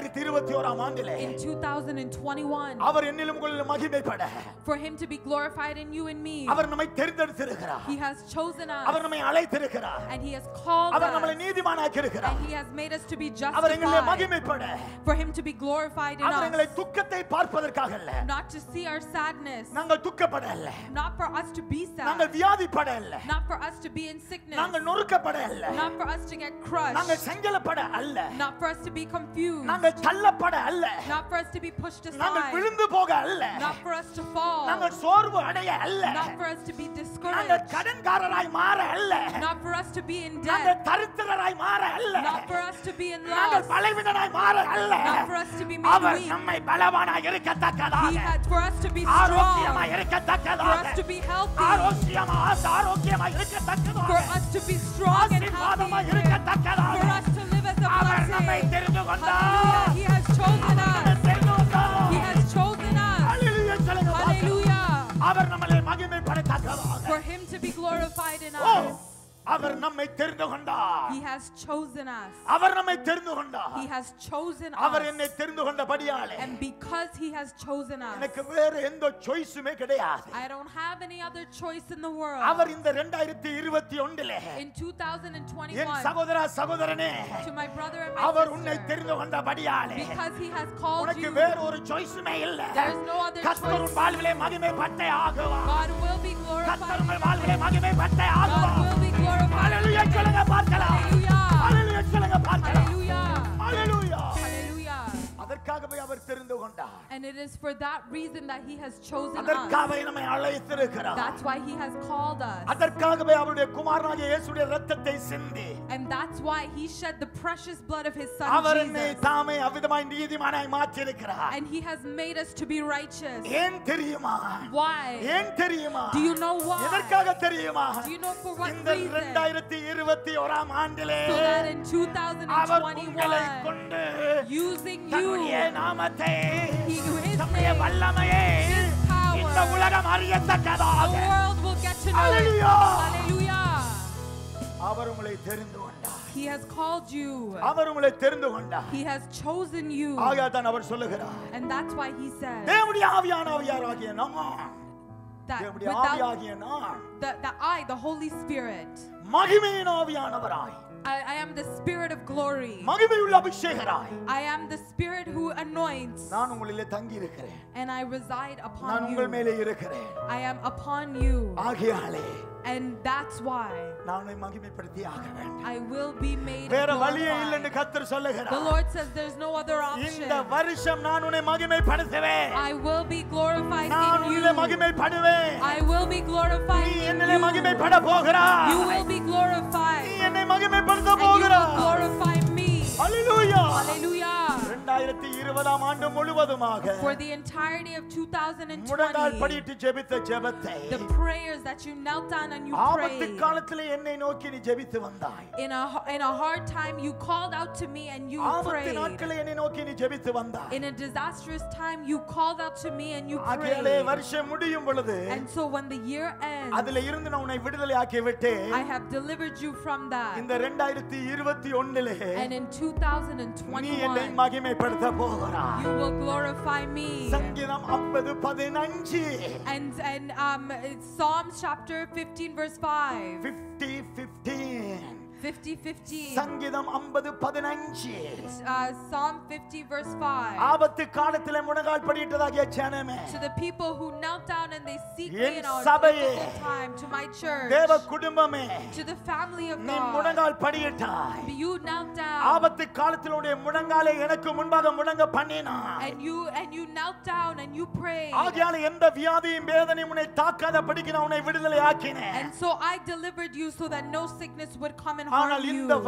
In 2021, for Him to be glorified in you and me, He has chosen us, and He has called us, and He has made us to be justified, for Him to be glorified in us, not to see our sadness, not for us to be sad, not for us to be in sickness, not for us to get crushed, not for us to be confused, not for us to be pushed aside, not for us to fall, not for us to be discouraged, not for us to be in debt, not for us to be in loss, not for us to be made weak. He had for us to be strong, for us to be healthy, for us to be strong and happy, for us to live as a blessing. Hallelujah. He has chosen us. He has chosen us. Hallelujah. For Him to be glorified in us. He has chosen us. He has chosen us. And because He has chosen us, I don't have any other choice in the world. In 2021, to my brother and my sister, because He has called you, there is no other choice. God will be glorified. God will be glorified. Hallelujah. Hallelujah. Hallelujah. Hallelujah. And it is for that reason that He has chosen us. That's why He has called us. And that's why He shed the precious blood of His Son Jesus. And He has made us to be righteous. Why? Do you know why? Do you know for what reason? So that in 2021, using you, His name, His power, the world will get to know. Hallelujah. He has called you. He has chosen you. And that's why He said that the Holy Spirit, I am the Spirit of glory. I am the Spirit who anoints. And I reside upon you. I am upon you. And that's why I will be made glorified. The Lord says there's no other option. I will be glorified in you. I will be glorified in you. You will be glorified. And you will glorify me. Hallelujah. Hallelujah. For the entirety of 2020, the prayers that you knelt down and you prayed, in a hard time you called out to me and you prayed, in a disastrous time you called out to me and you prayed, and so when the year ends, I have delivered you from that. And in 2021, you will glorify me. And Psalms chapter 15 verse 5. 50:15. Psalm 50 verse 5. To the people who knelt down and they seek me in our difficult time, to my church, to the family of God, you knelt down, and you knelt down and you prayed, and so I delivered you so that no sickness would come and harm you. And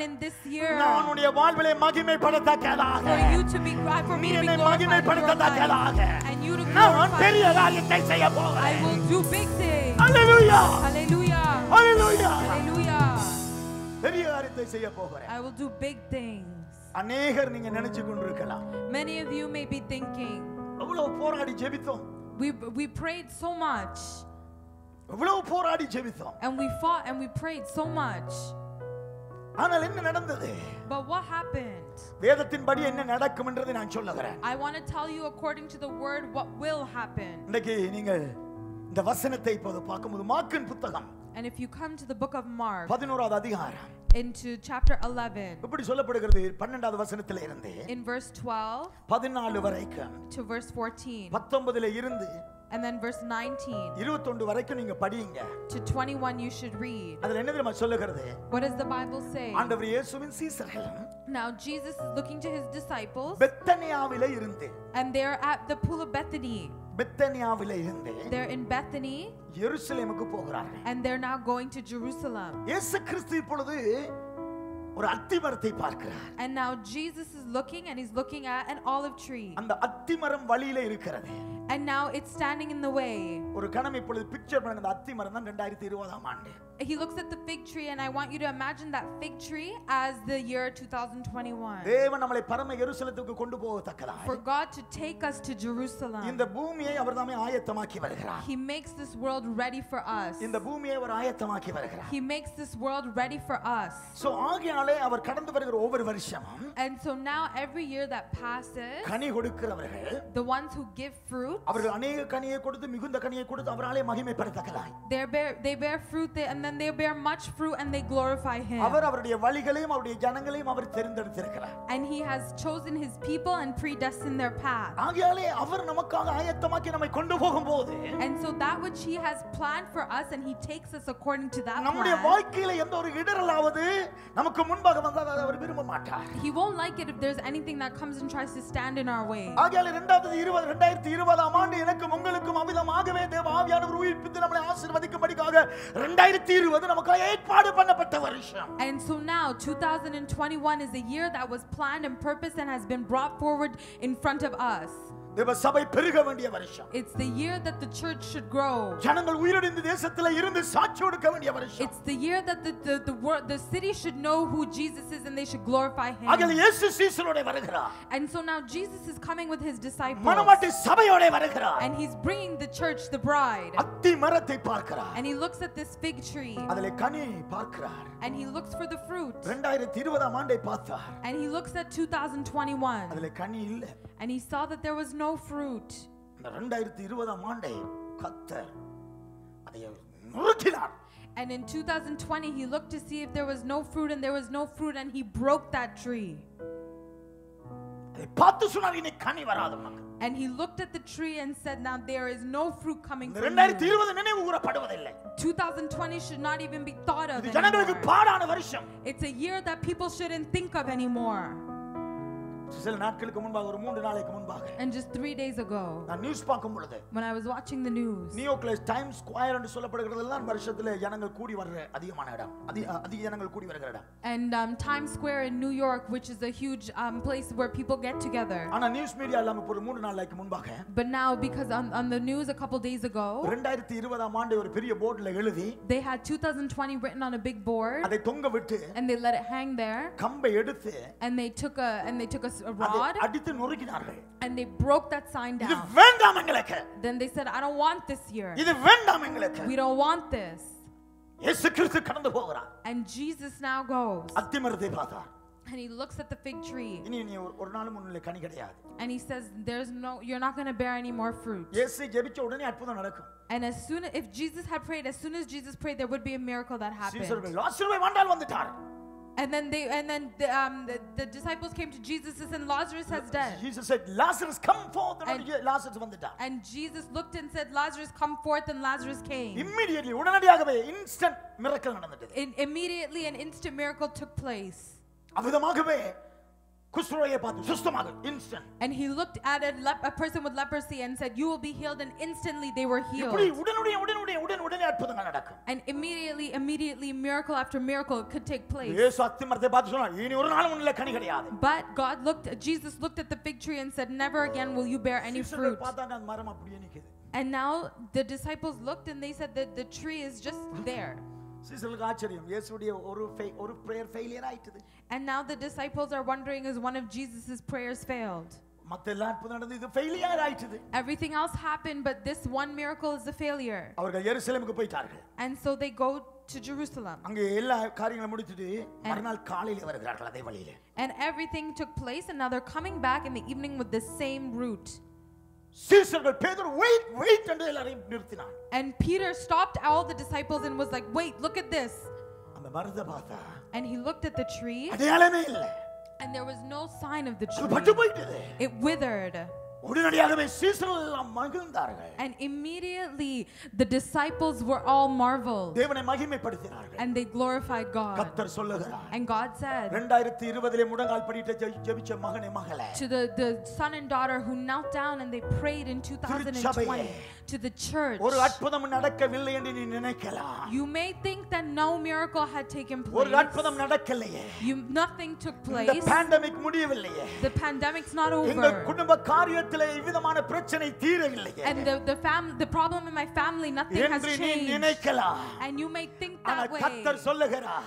in this year, for me to be glorified, and you to glorify me, I will do big things. Hallelujah. Hallelujah. Hallelujah. Hallelujah. I will do big things. Many of you may be thinking, we prayed so much, and we fought and we prayed so much. ஆனால் என்ன நடந்தது? But what happened? வேதத்தின்படி என்ன நடக்கும் என்று நான் சொல்லுகிறேன். I want to tell you according to the word what will happen. இன்னைக்கு நீங்கள் இந்த வசனத்தை இப்போது பார்க்கும்போது மார்க்கின் புத்தகம் and if you come to the book of Mark 11th அதிகாரம் into chapter 11 இப்படி சொல்லப்படுகிறது 12வது வசனத்திலே இருந்து in verse 12 14 வரைக்கும் to verse 14 19ல இருந்து and then verse 19 21 வரைக்கும் நீங்க படிங்க to 21 you should read அதுல என்ன தெரியுமா சொல்லுகிறது what does the bible say ஆண்டவர் இயேசுவின் சீசர்களும் now Jesus is looking to his disciples பெத்தனியாவிலே இருந்து and they are at the pool of Bethany பெத்தனியாவிலே இருந்து they're in Bethany எருசலேமுக்கு போகிறார்கள் and they're now going to Jerusalem இயேசு கிறிஸ்து இப்பொழுது ஒரு அத்திமரத்தை பார்க்கிறார் and now Jesus is looking and he's looking at an olive tree அந்த அத்திமரம் வழியிலே இருக்கிறது and now it's standing in the way ஒரு கணம் இப்பொழுது பிக்சர் பண்ணுங்க அந்த அத்திமரம் தான் 2020 ஆம் ஆண்டு he looks at the fig tree and I want you to imagine that fig tree as the year 2021 தேவன் நம்மளை பரம எருசலேமுக்கு கொண்டு போகத்தக்கதாய் for God to take us to Jerusalem இந்த பூமியை அவர் தாமே ஆயத்தமாக்கி வருகிறார் he makes this world ready for us இந்த பூமியை அவர் ஆயத்தமாக்கி வருகிறார் he makes this world ready for us so ஆகையாலே அவர் கடந்து வருகிற ஒவ்வொரு வருஷமும் and so now every year that passes Ghani கொடுக்கிறவர்கள் the ones who give fruit அவர்கள் अनेक கனியை கொடுத்து மிகுந்த கனியை கொடுத்து அவராலே மகிமைப்படுத்தக்கலாய் they bear fruit they and then they bear much fruit and they glorify him அவர் அவருடைய வழிகளையும் அவருடைய ஜனங்களையும் அவர் தெரிந்தெடுத்திருக்கிறார் and he has chosen his people and predestined their path ஆகையாலே அவர் நமக்காக ஆயத்தமாக்கி நம்மை கொண்டு போகும்போது and so that which he has planned for us and he takes us according to that plan நம்முடைய வாழ்க்கையிலே எந்த ஒரு இடரலாவது நமக்கு முன்பாக வந்தால் அவர் விரும்ப மாட்டார் he won't like it if there's anything that comes and tries to stand in our way ஆகையாலே 2020 ஆம் ஆண்டு எனக்கும் உங்களுக்கும் அபிதமாகவே தேவ ஆவியானவர் உயிர்ப்பித்து நம்மை ஆசீர்வதிக்கும்படியாக 2020 நமக்காக ஏற்பாடு பண்ணப்பட்ட வருஷம் and so now 2021 is a year that was planned and purposed and has been brought forward in front of us தேவ சபை பெருக வேண்டிய வருஷம் it's the year that the church should grow ஜனங்கள் உயிரோடு தேசத்திலே இருந்து சாட்சி கொடுக்க வேண்டிய வருஷம் it's the year that the city should know who Jesus is and they should glorify him ஆகையால் இயேசு சீசரோடு வருகிறார் and so now Jesus is coming with his disciples மனவாட்டி சபையோடு வருகிறார் and he's bringing the church the bride அத்திமரத்தை பார்க்கிறார் and he looks at this fig tree அதிலே கனி பார்க்கிறார் and he looks for the fruit 2020 ஆம் ஆண்டை பார்த்தார் and he looks at 2021 அதிலே கனி இல்லை and he saw that there was no fruit 2020 ஆம் ஆண்டை கர்த்தர் அதை நொறுக்கினார் and in 2020 he looked to see if there was no fruit and there was no fruit and he broke that tree அதை பார்த்து சொன்னார் இனி கனி வராது and he looked at the tree and said now there is no fruit coming from it 2020 நினைவு கூறப்படுவதில்லை 2020 should not even be thought of இது ஜனங்களுக்கு பாடான வருஷம் it's a year that people shouldn't think of anymore சில நாட்களுக்கு முன்பாக ஒரு 3 நாளைக்கு முன்பாக and just 3 days ago நான் நியூஸ் பார்க்கும் பொழுது when I was watching the news நியூயோர்க்ல டைம்ஸ் ஸ்கொயர் என்று சொல்லப்படுகிறதெல்லாம் வருஷத்துல ஜனங்கள் கூடி வர்ற அதிகமான இடம் அதிக ஜனங்கள் கூடி வர்ற இடம் and Times Square in New York which is a huge place where people get together ஆனா நியூஸ் மீடியா எல்லாம் ஒரு 3 நாளைக்கு முன்பாக but now because on the news a couple days ago 2020 ஆம் ஆண்டு ஒரு பெரிய போர்டுல எழுதி they had 2020 written on a big board அதை தொங்க விட்டு and they let it hang there கம்பை எடுத்து and they took a rod அடித்து நொறுக்கினார்கள் and they broke that sign down இது வேண்டாம் எங்களுக்கு then they said I don't want this year இது வேண்டாம் எங்களுக்கு we don't want this இயேசு கிறிஸ்து கடந்து போகிறார் and Jesus now goes அத்திமரத்தை பார்த்தார் and he looks at the fig tree இனி ஒரு நாளும் உன்னுடைய கனி கிடையாது and he says there's no you're not going to bear any more fruit இயேசு ஜெபிச்ச உடனே அற்புதம் நடக்கும் and as soon if Jesus had prayed as soon as Jesus prayed there would be a miracle that happened சீசர்கள் லாசருவை வந்தால் வந்துட்டார் And then the disciples came to Jesus and said Lazarus has died. Jesus said Lazarus come forth and Lazarus vanditaan. And Jesus looked and said Lazarus come forth and Lazarus came. Immediately udanadiyagave instant miracle nadandathu. Immediately an instant miracle took place. Avidhamagave குஷ்டரோகியை பார்த்து சுஸ்தமாக instant. And he looked at a person with leprosy and said you will be healed and instantly they were healed. இப்படி உடனே அற்புதங்கள் நடக்கும். And immediately miracle after miracle could take place. இயேசு அத்திமரத்தை பார்த்து சொன்னார் இனி ஒரு நாளும் உன்னிலே கனி கிடையாது. But Jesus looked at the fig tree and said never again will you bear any fruit. பார்த்தாங்க அந்த மரம் அப்படியே நிக்குது. And now the disciples looked and they said that the tree is just there. சீசர்களுக்கு ஆச்சரியம் இயேசுவுடைய ஒரு பிரேயர் ஃபெயிலியர் ஆயிட்டது and now the disciples are wondering is one of Jesus's prayers failed Everything else happened, but this one miracle is a failure. And so they go to Jerusalem. And everything took place, and now they're coming back in the evening with the same route. And Peter stopped all the disciples and was like, wait, look at this. And he looked at the tree. And there was no sign of the tree. It withered. And immediately the disciples were all marveled. And they glorified God. And God said to the son and daughter who knelt down and they prayed in 2020 to the church, you may think that no miracle had taken place. Nothing took place. The pandemic's not over. And the problem in my family, nothing has changed. And you may think that way.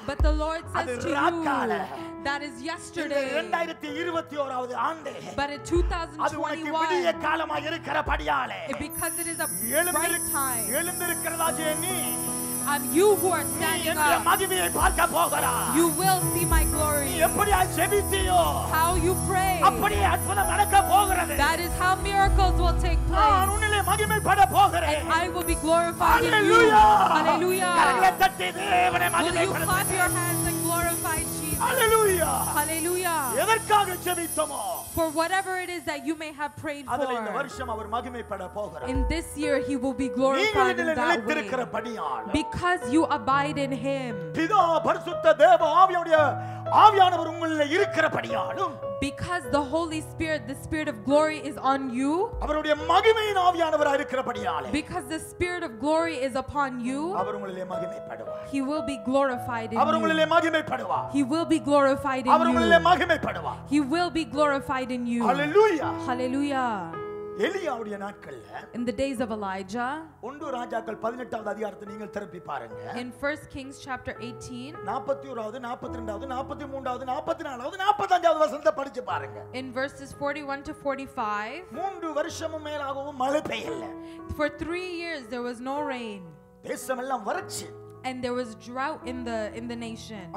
But the Lord says to you, that is yesterday. But in 2021, because it is a bright time, you who are standing up, you will see my glory. How you pray, that is how miracles will take place. And I will be glorified in you. Hallelujah. Will you clap your hands and glorify Jesus? Hallelujah. Hallelujah. For whatever it is that you may have prayed for, in this year he will be glorified in that way. Because you abide in him. Because the Holy Spirit, the Spirit of glory is on you. Because the Spirit of glory is upon you, he will be glorified in you. He will be glorified in you. He will be glorified in you. Hallelujah. Hallelujah. In the days of Elijah, in 1 Kings chapter 18, in verses 41 to 45, for 3 years there was no rain. And there was drought in the nation.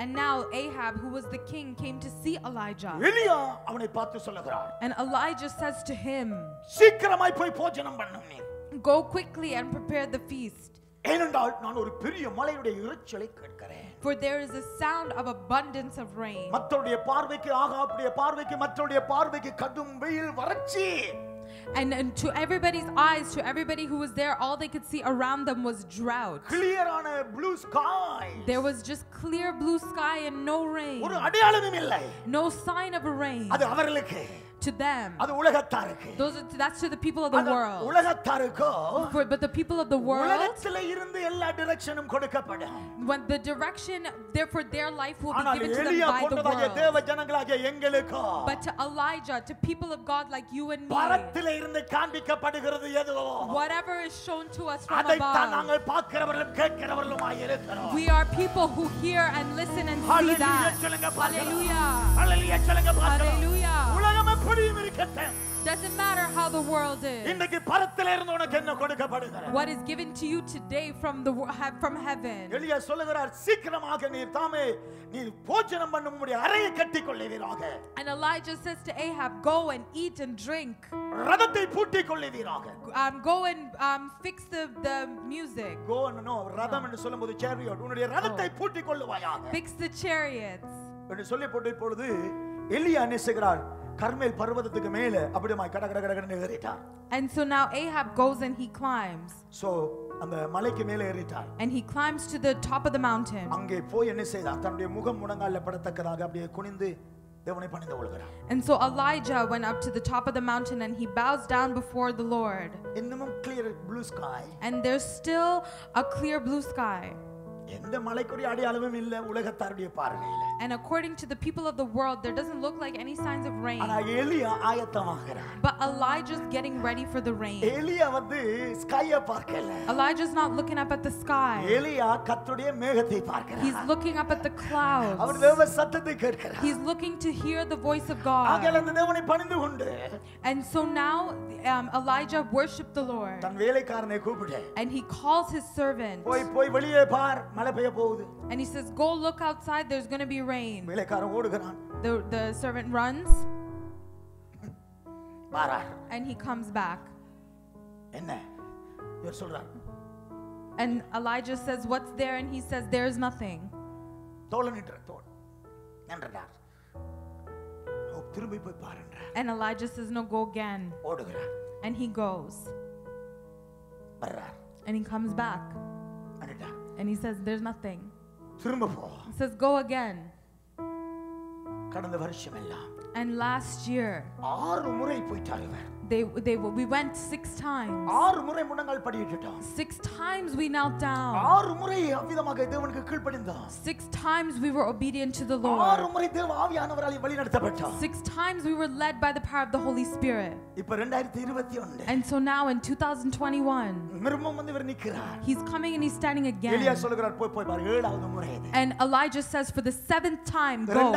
And now Ahab, who was the king, came to see Elijah. And Elijah says to him, go quickly and prepare the feast. For there is a sound of abundance of rain. And to everybody's eyes, to everybody who was there, all they could see around them was drought. Clear on a blue sky. There was just clear blue sky and no rain. No sign of a rain. To them, that's to the people of the world. But the people of the world, when the direction for their life will be given to them by the world. But to Elijah, to people of God like you and me, whatever is shown to us from above, we are people who hear and listen and see that. Hallelujah. Hallelujah. Doesn't matter how the world is. What is given to you today from heaven. And Elijah says to Ahab, go and eat and drink. Go and fix the music. Fix the chariots. And so now Ahab goes and he climbs. And he climbs to the top of the mountain. And so Elijah went up to the top of the mountain and he bows down before the Lord. And there's still a clear blue sky. And according to the people of the world, there doesn't look like any signs of rain. But Elijah's getting ready for the rain. Elijah's not looking up at the sky. He's looking up at the clouds. He's looking to hear the voice of God. And so now Elijah worshipped the Lord. And he calls his servant. And he says, go look outside, there's going to be rain. The servant runs. And he comes back. And Elijah says, what's there? And he says, there's nothing. And Elijah says, no, go again. And he goes. And he comes back. And he says, there's nothing. He says, go again. And last year, we went 6 times. 6 times we knelt down. 6 times we were obedient to the Lord. 6 times we were led by the power of the Holy Spirit. And so now in 2021, he's coming and he's standing again. And Elijah says, for the 7th time, go.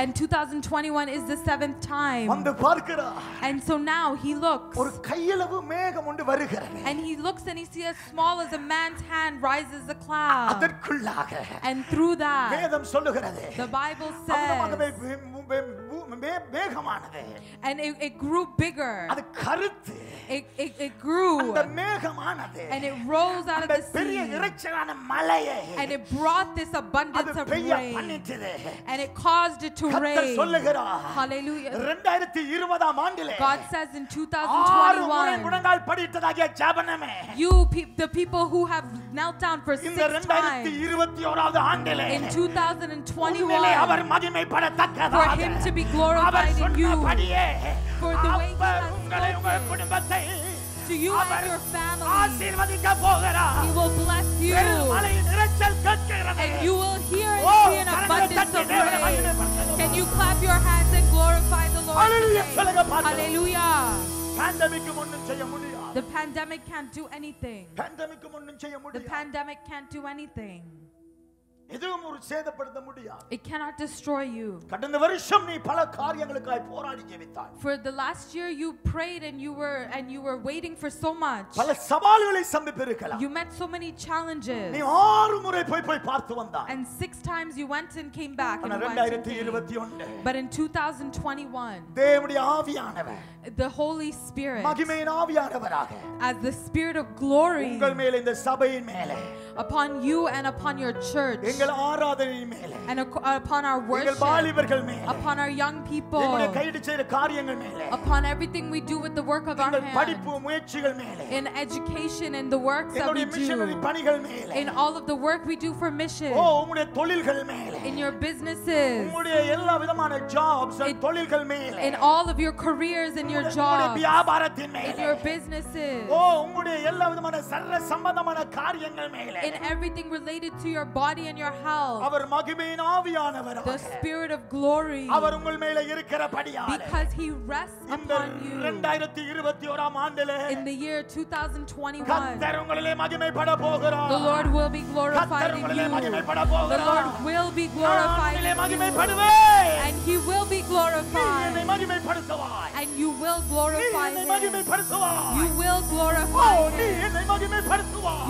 And 2021 is the 7th time. And so now he looks. And he looks and he sees as small as a man's hand rises a cloud. And through that, the Bible says, and it grew bigger. It grew. And it rose out of the sea. And it brought this abundance of rain. And it caused it to rain. Hallelujah. God says in 2021, the people who have knelt down for 6 times, in 2021, for him to be glorified in you, for the way he has spoken to you and your family. He will bless you, and you will hear and see an abundance of rain. Can you clap your hands and glorify the Lord? Hallelujah. The pandemic can't do anything. The pandemic can't do anything. It cannot destroy you. For the last year you prayed and you were waiting for so much. You met so many challenges. And 6 times you went and came back. But in 2021, the Holy Spirit, as the Spirit of glory, upon you and upon your church, and upon our worship, upon our young people, upon everything we do with the work of our hands, in education and the works that we do, in all of the work we do for mission, in your businesses, in all of your careers and your jobs, in your businesses, in everything related to your body and your health, the Spirit of glory, because He rests upon you. In the year 2021, the Lord will be glorified in you. The Lord will be glorified in you. And He will be glorified. And you will glorify Him. You will glorify Him.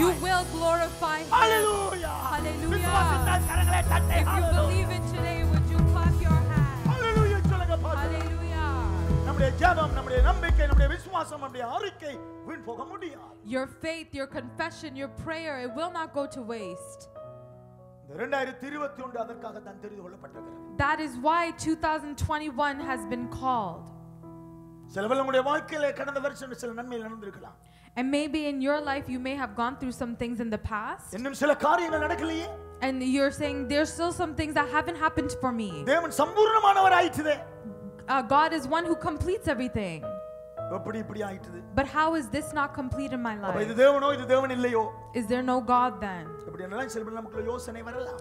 You will glorify. Hallelujah! Hallelujah! If you believe it today, would you clap your hands? Hallelujah! Hallelujah! Your faith, your confession, your prayer, it will not go to waste. That is why 2021 has been called. And maybe in your life you may have gone through some things in the past. And you're saying, there's still some things that haven't happened for me. God is one who completes everything. But how is this not complete in my life? Is there no God then?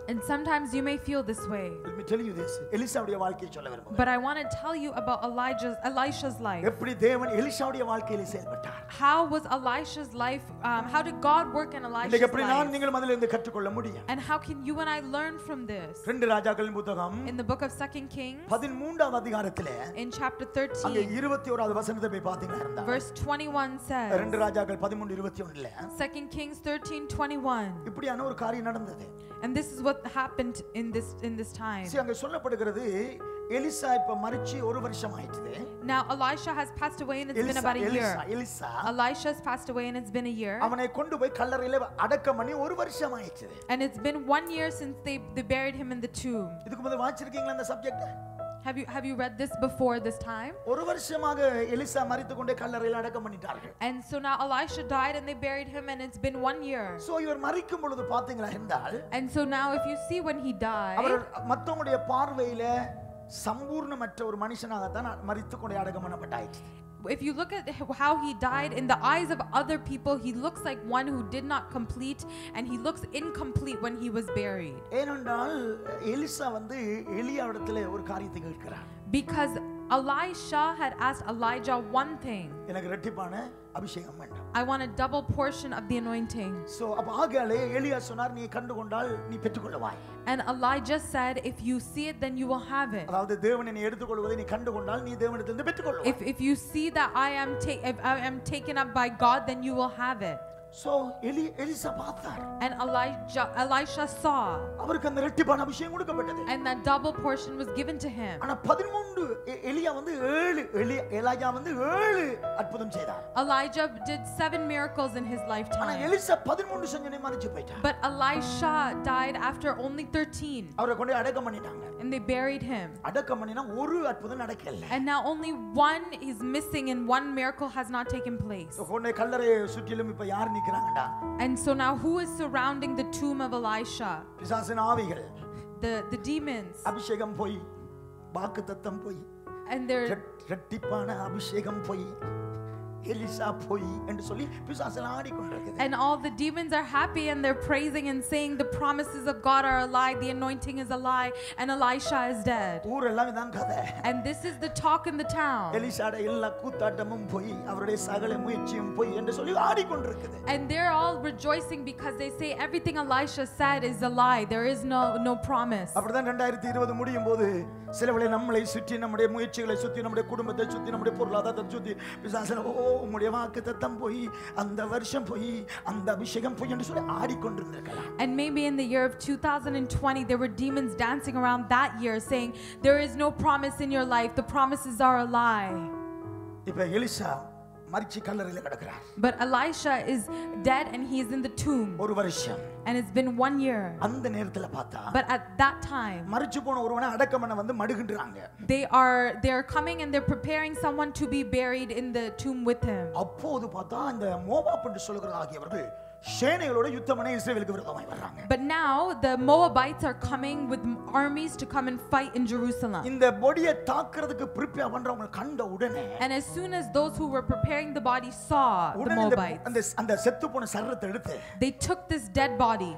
And sometimes you may feel this way. Let me tell you this. But I want to tell you about Elisha's life. How was Elisha's life? How did God work in Elisha's life? And how can you and I learn from this? In the book of 2 Kings, in chapter 13, verse 21 says, 2 Kings 13:21. And this is what happened in this time. Now Elisha has passed away and it's been about a year. Elisha has passed away and it's been a year. And it's been 1 year since they buried him in the tomb. Have you read this before this time? And so now Elisha died and they buried him and it's been 1 year. And so now if you see when he died, if you look at how he died in the eyes of other people, he looks like one who did not complete, and he looks incomplete when he was buried. Because Elisha had asked Elijah one thing. I want a double portion of the anointing. And Elijah said, if you see it, then you will have it. If you see that if I am taken up by God, then you will have it. So Elisha saw, and that double portion was given to him. Elijah did 7 miracles in his lifetime, but Elisha died after only 13, and they buried him. And now only one is missing, and one miracle has not taken place. And so now who is surrounding the tomb of Elisha? The demons. And they're... And all the demons are happy and they're praising and saying the promises of God are a lie, the anointing is a lie, and Elisha is dead. And this is the talk in the town. And they're all rejoicing because they say everything Elisha said is a lie. There is no promise. And maybe in the year of 2020, there were demons dancing around that year saying, there is no promise in your life, the promises are a lie. But Elisha is dead and he is in the tomb. And it's been 1 year. But at that time, they're coming and they're preparing someone to be buried in the tomb with him. But now the Moabites are coming with armies to come and fight in Jerusalem. And as soon as those who were preparing the body saw the Moabites, they took this dead body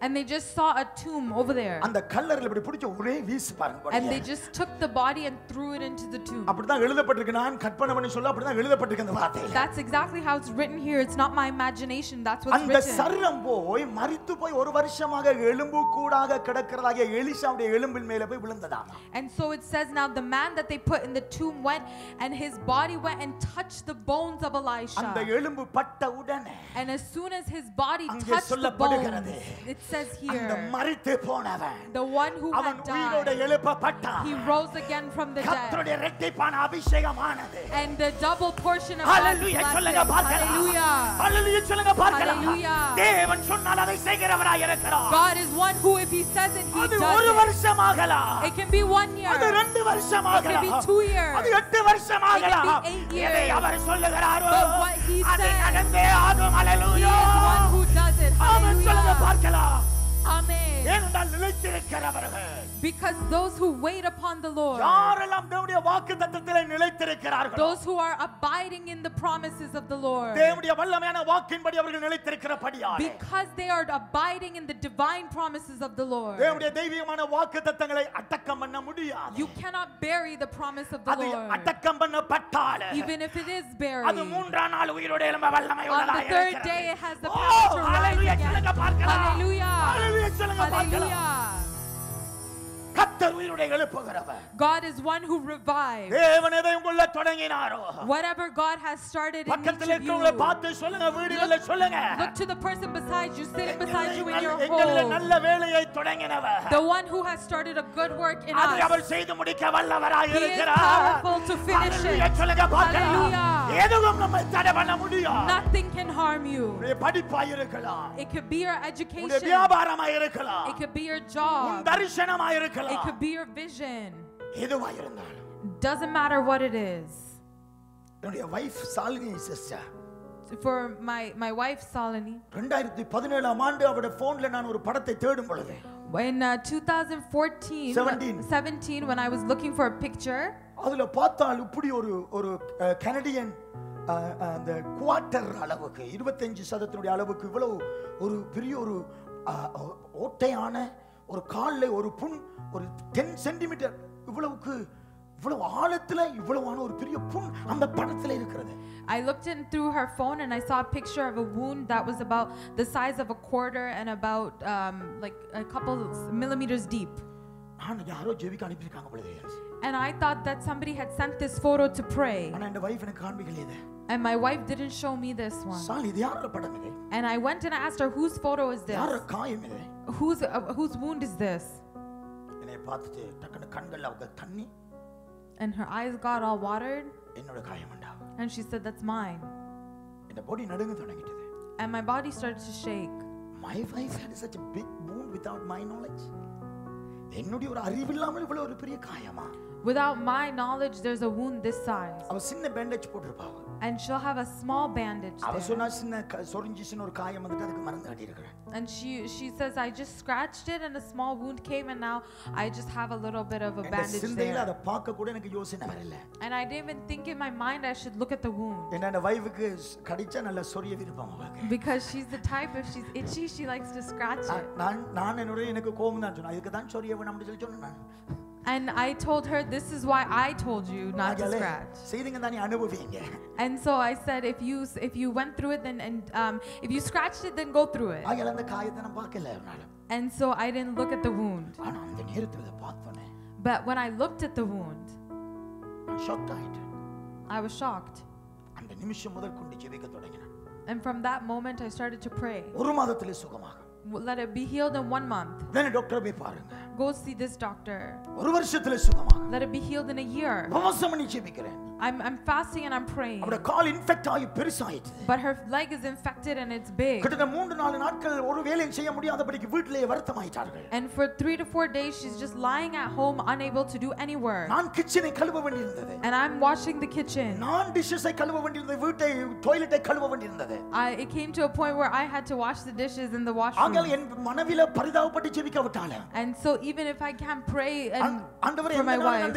and they just saw a tomb over there. And they just took the body and threw it into the tomb. That's exactly how it's written here. It's not my imagination. That's what's written. And so it says now the man that they put in the tomb went and his body went and touched the bones of Elisha. And as soon as his body touched the bones, it says here, the one who had died, he rose again from the dead. And the double portion of God's blessing. Hallelujah. Hallelujah. God is one who, if he says it, he does it. It can be 1 year. It can be 2 years. It can be 8 years. But what he says, he is one who does it. Hallelujah. Amen. Because those who wait upon the Lord, those who are abiding in the promises of the Lord, because they are abiding in the divine promises of the Lord, you cannot bury the promise of the Lord. Even if it is buried, on the third day it has the power to rise again. Hallelujah. Hallelujah. God is one who revives. Whatever God has started in each of you, look to the person beside you, sitting beside you in your home. The one who has started a good work in us, He is powerful to finish it. Hallelujah. Nothing can harm you. It could be your education. It could be your job. It could be your vision. Doesn't matter what it is. For my wife Salini, in 2014, 17, when I was looking for a picture, Canadian the quarter ஒரு கால்ல ஒரு புண் ஒரு 10 cm இவ்வளவுக்கு இவ்வளவு ஆழத்துல இவ்வளவான ஒரு பெரிய புண் அந்த படத்துல இருக்குது. I looked in through her phone and I saw a picture of a wound that was about the size of a quarter and about like a couple millimeters deep. நான் யாரோ ஜெபிக்க அனுப்பி இருக்காங்க போல தெரியுது. And I thought that somebody had sent this photo to pray. ஆனா அந்த wife எனக்கு காண்பிக்கல இது. And my wife didn't show me this one. And I went and asked her, whose photo is this? Whose wound is this? And her eyes got all watered. And she said, that's mine. And my body started to shake. My wife had such a big wound without my knowledge. Without my knowledge, there's a wound this size. And she'll have a small bandage there. And she says, I just scratched it and a small wound came and now I just have a little bit of a bandage there. And I didn't even think in my mind I should look at the wound. Because she's the type, if she's itchy, she likes to scratch it. And I told her, this is why I told you not to scratch. And so I said, if you went through it, then if you scratched it, then go through it. And so I didn't look at the wound. But when I looked at the wound, I was shocked. And from that moment, I started to pray. Let it be healed in 1 month. Go see this doctor. Let it be healed in a year. I'm fasting and I'm praying. But her leg is infected and it's big. And for 3 to 4 days, she's just lying at home, unable to do any work. And I'm washing the kitchen. It came to a point where I had to wash the dishes in the washroom. And so even if I can't pray for my wife,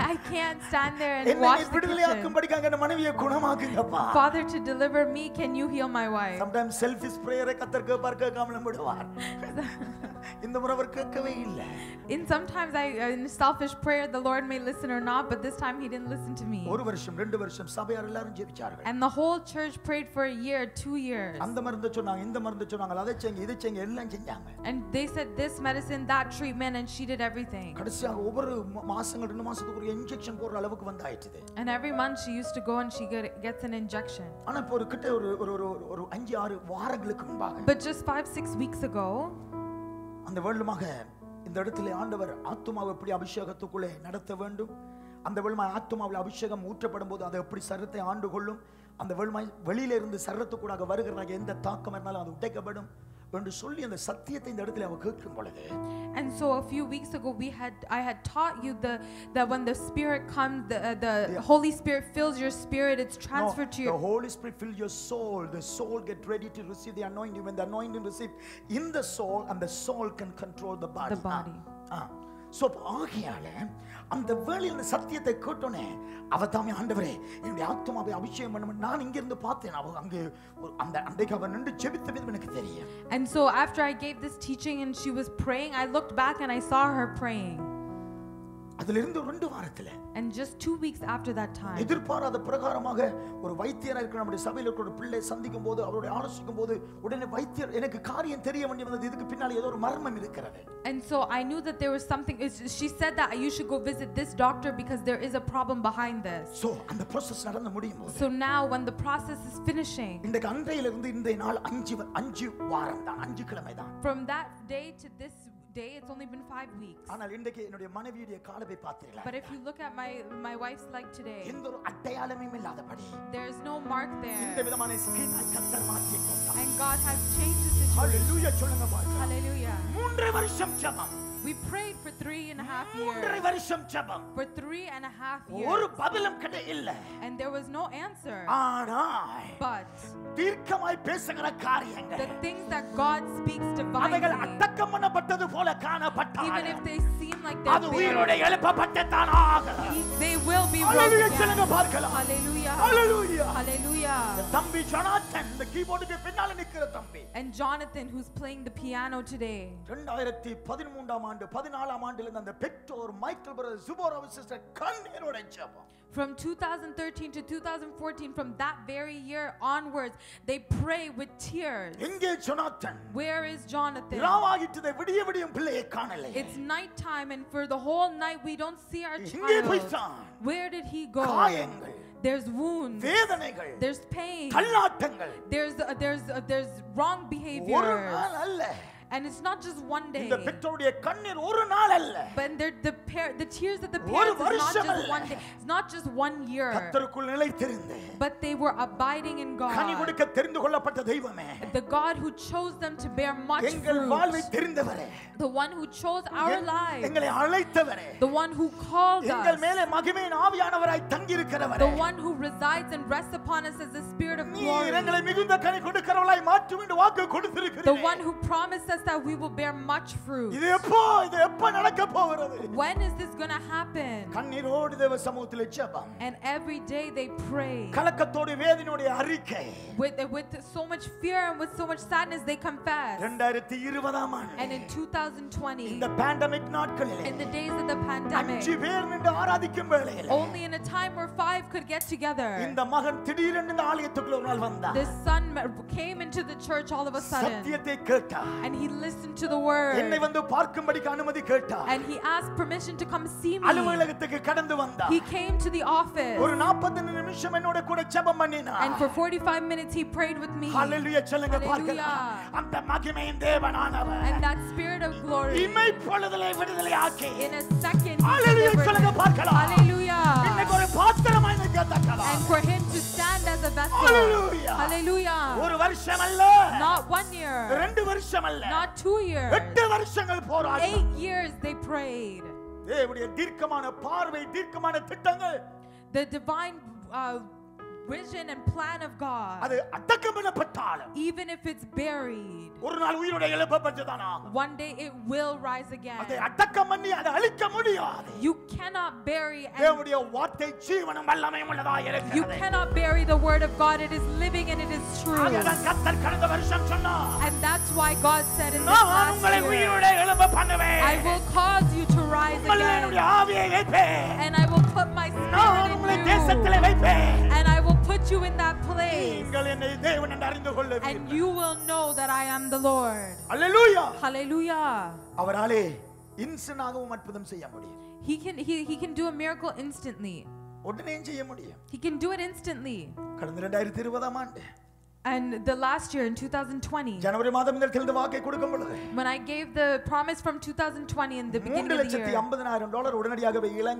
I can't stand there and wash the kitchen. Father, to deliver me, can you heal my wife? Sometimes selfish prayer. In sometimes in selfish prayer, the Lord may listen or not, but this time He didn't listen to me. And the whole church prayed for a year, 2 years. And they said this medicine, that treatment, and she did everything. And every month she used to go and she gets an injection. But just 5-6 weeks ago, And so a few weeks ago I had taught you that when the Spirit comes, the Holy Spirit fills your spirit, it's transferred to your... The Holy Spirit fills your soul. The soul get ready to receive the anointing. When the anointing received in the soul, and the soul can control the body. The body. So, அந்த வெளியில சத்தியத்தை கேட்டோனே அவதாமே ஆண்டவரே என்னுடைய ஆத்துமாவை அபிஷேகம் பண்ணணும் நான் இங்க இருந்து பார்த்தேன் அவ அங்க அந்த அண்டைக்கு அவ நின்னு ஜெபித்த விதம் எனக்கு தெரியும். And so after I gave this teaching and she was praying, I looked back and I saw her praying. அதிலிருந்து 2 வாரத்துல, and just 2 weeks after that time, எதிர்பாராத பிரகாரமாக ஒரு வைத்தியர் இருக்கிற நம்முடைய சபையில ஒரு பிள்ளை சந்திக்கும்போது அவருடைய ஆலோசிக்கும்போது உடனே வைத்தியர் எனக்கு காரியம் தெரிய வேண்டிய வந்தது இதுக்கு பின்னால ஏதோ ஒரு மர்மம் இருக்கிறது. And so I knew that there was something. She said that you should go visit this doctor because there is a problem behind this. So அந்த process நடந்து முடியும் போது, so now when the process is finishing, இந்த அன்றையிலிருந்து இந்த நாள் 5 வாரம் தான் 5 கிழமை தான். From that day to this day, it's only been 5 weeks. But if you look at my wife's leg today, there is no mark there. And God has changed the situation. Hallelujah. We prayed for 3.5 years. For 3.5 years. And there was no answer. But the things that God speaks divinely, even if they seem like they will be broken. Hallelujah. Hallelujah. Hallelujah. And Jonathan, who's playing the piano today, from 2013 to 2014, from that very year onwards, they pray with tears. Where is Jonathan? It's nighttime, and for the whole night we don't see our child. Where did he go? There's wounds. There's pain. There's wrong behavior. And it's not just one day. But the tears of the parents is not just one day. It's not just 1 year. But they were abiding in God. The God who chose them to bear much fruit. The one who chose our lives. The one who called us. The one who resides and rests upon us as the Spirit of glory. The one who promised us that we will bear much fruit. When is this going to happen? And every day they pray. With so much fear and with so much sadness they confess. And in 2020, in the pandemic, in the days of the pandemic, only in a time where 5 could get together, this son came into the church all of a sudden. And he listened to the word. And he asked permission to come see me. He came to the office. And for 45 minutes he prayed with me. Hallelujah. And that Spirit of glory, in a second, hallelujah. And for him to stand as a vessel. Hallelujah. Hallelujah. Not 1 year. Not 2 years. 8 years they prayed. The divine vision and plan of God, even if it's buried, one day it will rise again. You cannot bury anything. You cannot bury the word of God. It is living and it is true. And that's why God said in this last year, I will cause you to rise again, and I will put my Spirit in you, and I will put you in that place, and you will know that I am the Lord. Hallelujah. Hallelujah. He can do a miracle instantly. He can do it instantly. And the last year, in 2020, when I gave the promise from 2020 in the beginning of the year,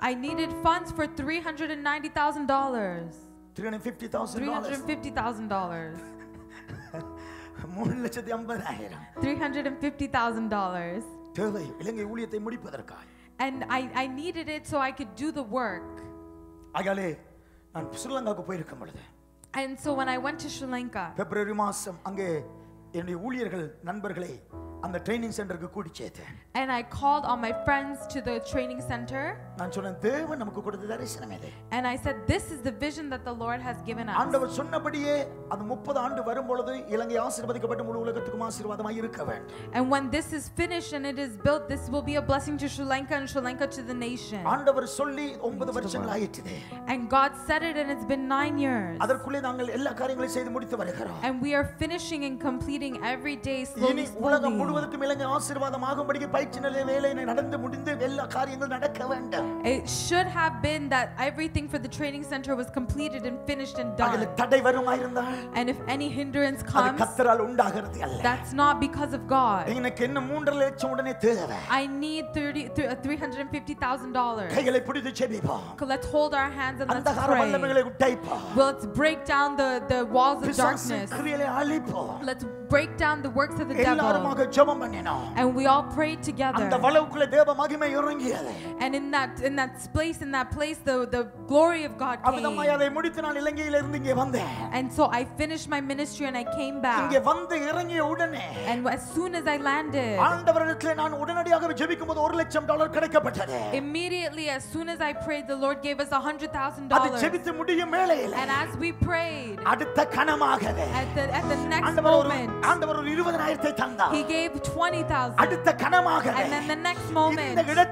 I needed funds for $390,000. $350,000. $350,000. And I needed it so I could do the work. And so when I went to Sri Lanka, and I called all my friends to the training center. And I said, this is the vision that the Lord has given us. And when this is finished and it is built, this will be a blessing to Sri Lanka and Sri Lanka to the nation. And God said it, and it's been 9 years. And we are finishing and completing every day slowly, slowly. It should have been that everything for the training center was completed and finished and done. And if any hindrance comes, that's not because of God. I need $350,000. Let's hold our hands and let's pray. Let's break down the walls of darkness. Let's break down the works of the devil. And we all prayed together. And in that place, the glory of God came. And so I finished my ministry and I came back. And as soon as I landed, immediately as soon as I prayed, the Lord gave us $100,000. And as we prayed, at the next moment, He gave 20,000. And then the next moment, in this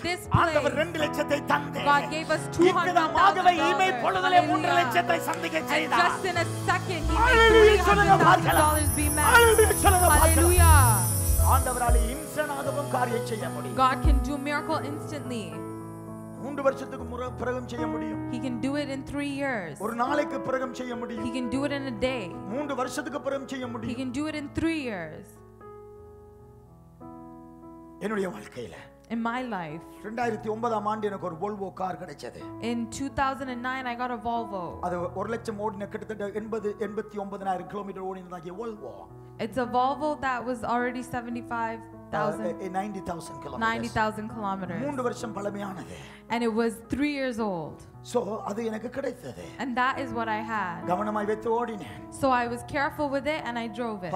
place, God gave us 200,000. And just in a second, He made $300,000 be met. Hallelujah. God can do a miracle instantly. He can do it in 3 years. He can do it in a day. He can do it in 3 years. In my life, in 2009, I got a Volvo. It's a Volvo that was already 90,000 kilometers. And it was 3 years old. And that is what I had. So I was careful with it and I drove it.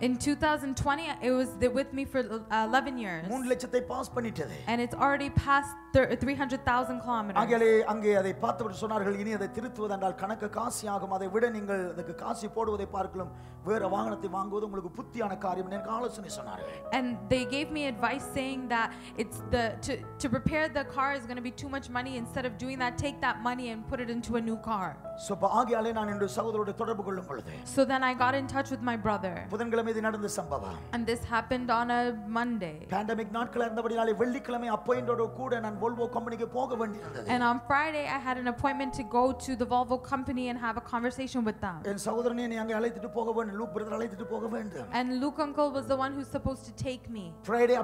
In 2020, it was with me for 11 years. And it's already passed 300,000 kilometers. And they gave me advice saying that it's to repair the car is going to be too much money. Instead of doing that, take that money and put it into a new car. So then I got in touch with my brother. And this happened on a Monday. And on Friday, I had an appointment to go to the Volvo company and have a conversation with them. And Luke uncle was the one who's supposed to take me. The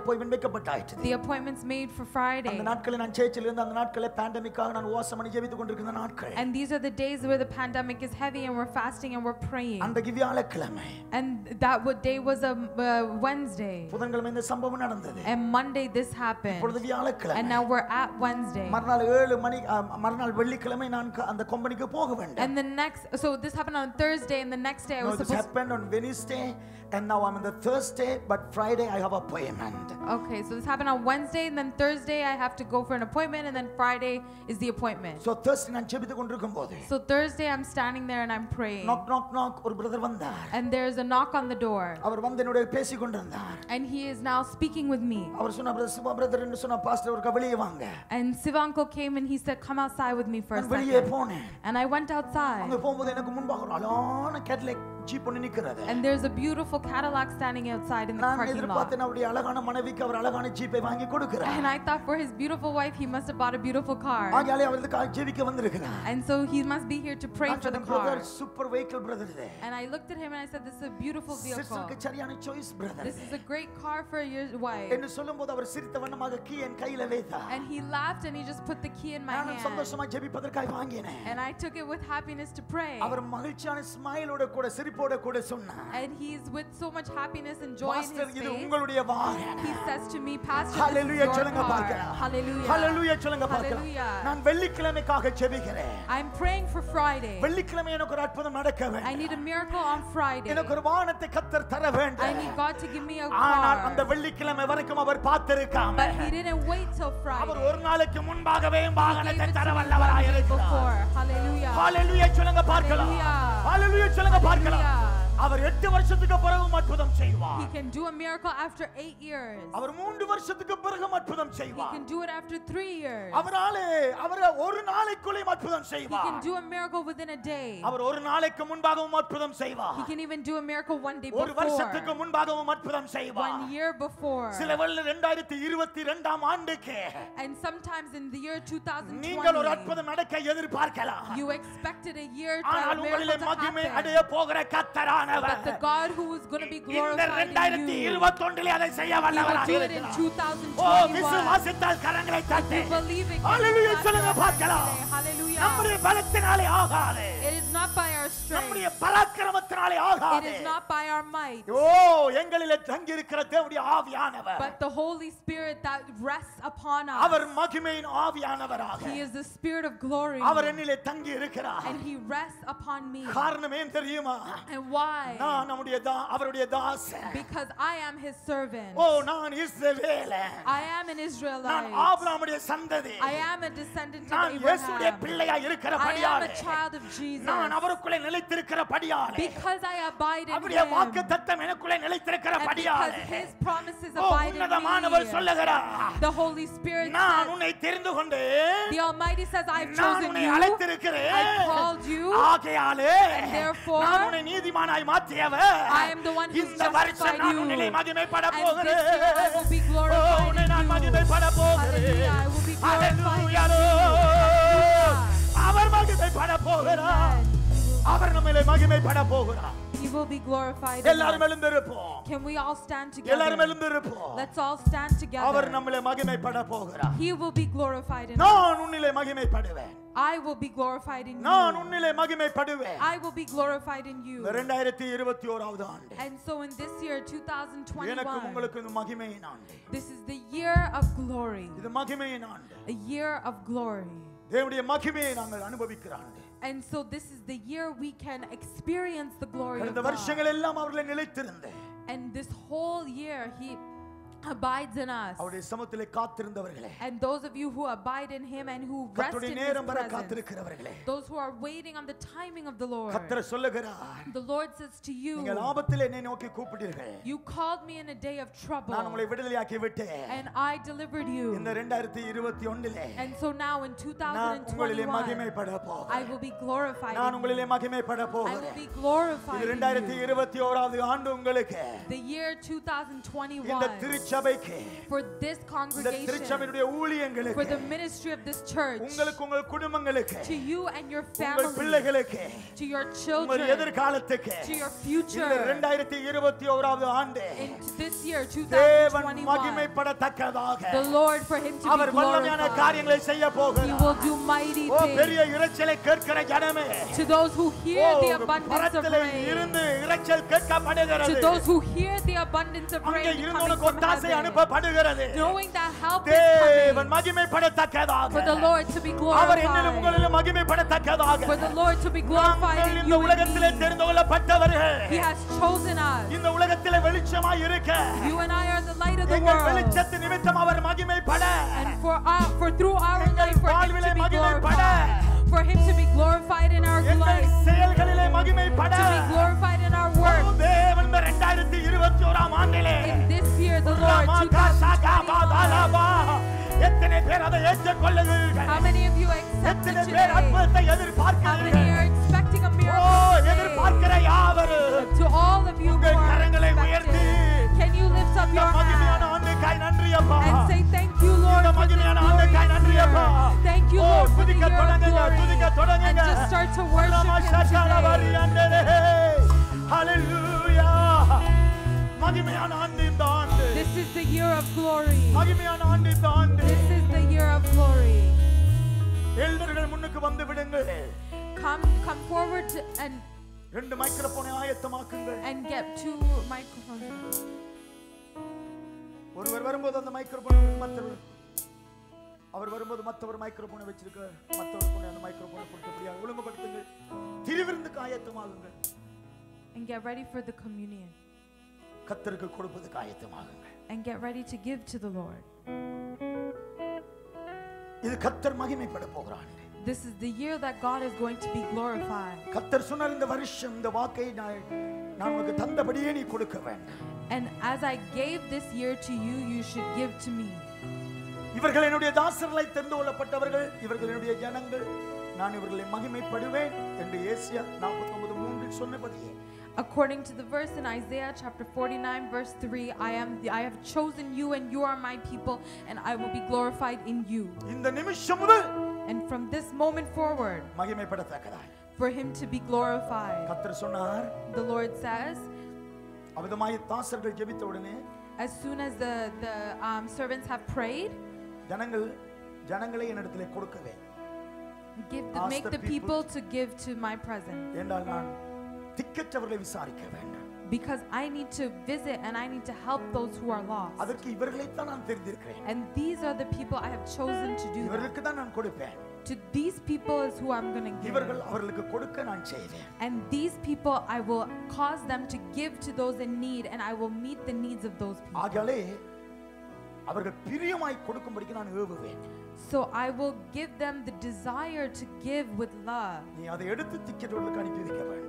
appointment's made for Friday. And these are the days where the pandemic is heavy and we're fasting and we're praying. And that day was a Wednesday. And Monday this happened. And now we're at Wednesday. And the next, so this happened on Thursday, and the next day I was supposed to. This happened on Wednesday, and now I'm on the Thursday, but Friday I have an appointment. Okay, so this happened on Wednesday, and then Thursday I have to go for an appointment, and then Friday is the appointment. So Thursday I'm standing there and I'm praying. Knock, knock, knock. And there's a knock on the door. And he is now speaking with me. And Siva uncle came and he said, come outside with me for a second. And I went outside. And there's a beautiful Cadillac standing outside in the parking lot. And I thought for his beautiful wife, he must have bought a beautiful car. And so he must be here to pray for the car. And I looked at him and I said, this is a beautiful vehicle. This is a great car for your wife. And he laughed and he just put the key in my hand. And I took it with happiness to pray. And he is with so much happiness and joy in his face. He says to me, Pastor, hallelujah, this is your car. Hallelujah. Hallelujah. Hallelujah. I'm praying for Friday. I need a miracle on Friday. I need God to give me a car. But he didn't wait till Friday. He gave it to me before. Hallelujah. Hallelujah. Hallelujah. Hallelujah. He can do a miracle after 8 years. He can do it after 3 years. He can do a miracle within a day. He can even do a miracle one day before. 1 year before. And sometimes in the year 2020, you expected a year to miracle. But the God who is going to be glorified in you, He will do it in 2021. If you believe it, hallelujah. It is not by our strength. It is not by our might. But the Holy Spirit that rests upon us. He is the Spirit of glory. And He rests upon me. And why? Because I am His servant. I am an Israelite. I am a descendant of Abraham. I am a child of Jesus. Because I abide in Him. And because His promises abide in me. The Holy Spirit says, the Almighty says, I have chosen you. I called you. And therefore, I am the one who justified you, and this year I will be glorified in you. Hallelujah, I will be glorified in you. He will be glorified in us. Can we all stand together? Let's all stand together. He will be glorified in us. I will be glorified in you. I will be glorified in you. And so in this year, 2021, this is the year of glory. A year of glory. And so this is the year we can experience the glory of God. And this whole year, He abides in us. And those of you who abide in Him and who rest in His presence, those who are waiting on the timing of the Lord, the Lord says to you, you called me in a day of trouble, and I delivered you. And so now in 2021, I will be glorified in you. I will be glorified in you. The year 2021, for this congregation, for the ministry of this church, to you and your family, to your children, to your future, in this year, 2021, the Lord, for Him to be glorified. He will do mighty things. To those who hear the abundance of rain, to those who hear the abundance of rain coming from heaven, knowing that help is coming, for the Lord to be glorified, for the Lord to be glorified in you and me. He has chosen us. You and I are the light of the world, and for through our light, for Him to be glorified, for Him to be glorified in our life, to be glorified in our work. In this year, the Lord, how many of you accept the today? How many are expecting a miracle? To all of you who are expected, can you lift up your hands and say thank you, Lord, for this glorious year. Thank you, Lord, for the year of glory. And just start to worship Him today. Hallelujah. This is the year of glory. This is the year of glory. Come forward and get two microphones. And get ready for the communion. And get ready to give to the Lord. This is the year that God is going to be glorified. And as I gave this year to you, you should give to me. According to the verse in Isaiah chapter 49 verse 3, I have chosen you and you are my people, and I will be glorified in you. And from this moment forward, for Him to be glorified. The Lord says, as soon as the servants have prayed, make the people to give to my presence. Because I need to visit and I need to help those who are lost. And these are the people I have chosen to do that. To these people is who I'm going to give. And these people, I will cause them to give to those in need, and I will meet the needs of those people. So I will give them the desire to give with love.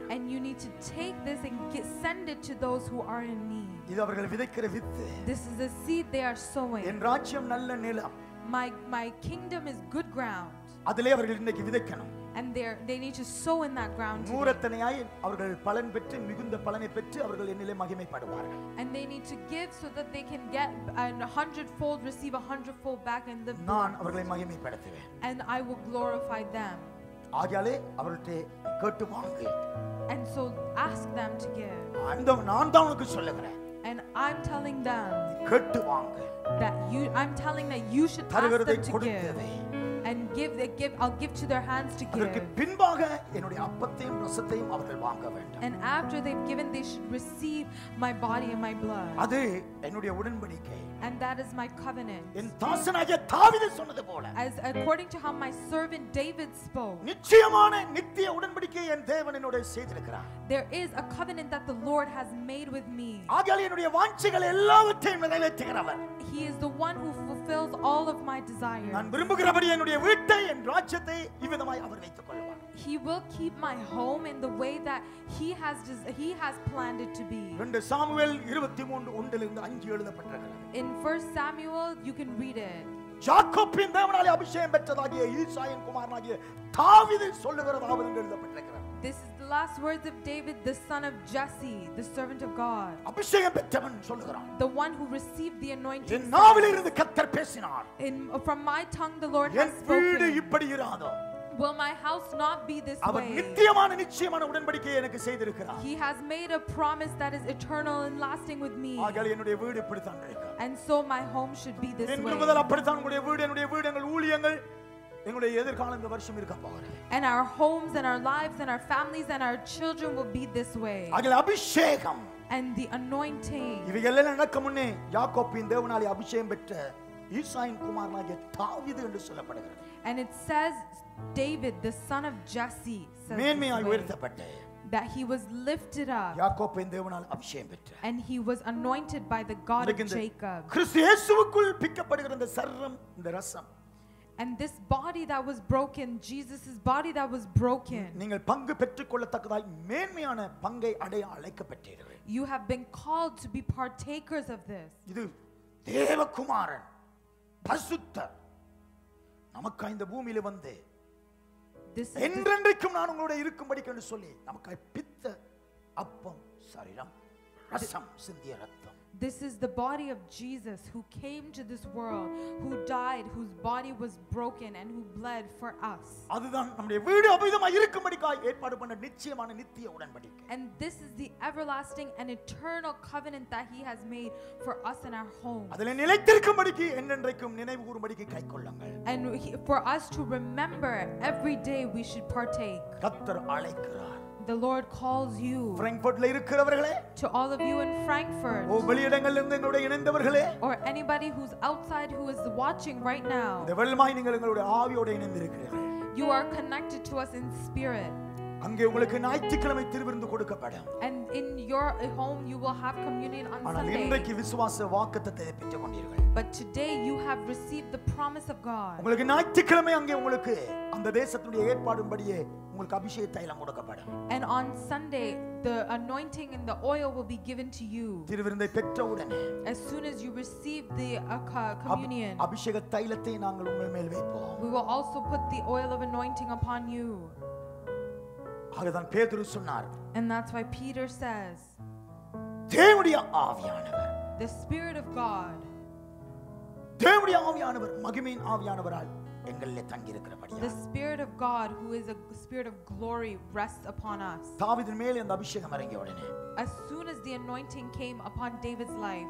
And you need to take this and send it to those who are in need. This is a seed they are sowing. My kingdom is good ground. And they need to sow in that ground today. And they need to give so that they can get 100-fold, receive 100-fold back and live. And I will glorify them. And so ask them to give. And I'm telling them that you should ask them to give. And I'll give to their hands to give. And after they've given, they should receive my body and my blood. And that is my covenant. As according to how my servant David spoke, there is a covenant that the Lord has made with me. He is the one who fulfills all of my desires. He will keep my home in the way that He has planned it to be. In 1 Samuel, you can read it. This is the last words of David, the son of Jesse, the servant of God. The one who received the anointing. From my tongue the Lord has spoken. Will my house not be this way? He has made a promise that is eternal and lasting with me. And so my home should be this way. And our homes and our lives and our families and our children will be this way. And the anointing. And it says, David, the son of Jesse, that he was lifted up and he was anointed by the God of Jacob. And this body that was broken, Jesus' body that was broken, you have been called to be partakers of this. This is the body of Jesus who came to this world, who died, whose body was broken and who bled for us. And this is the everlasting and eternal covenant that He has made for us in our home. And for us to remember every day we should partake. The Lord calls you. To all of you in Frankfurt. Or anybody who's outside who is watching right now. You are connected to us in spirit. And in your home you will have communion on Sunday. But today you have received the promise of God. And on Sunday, the anointing and the oil will be given to you. As soon as you receive the communion, we will also put the oil of anointing upon you. And that's why Peter says, the Spirit of God, the Spirit of God, who is a Spirit of glory, rests upon us. As soon as the anointing came upon David's life,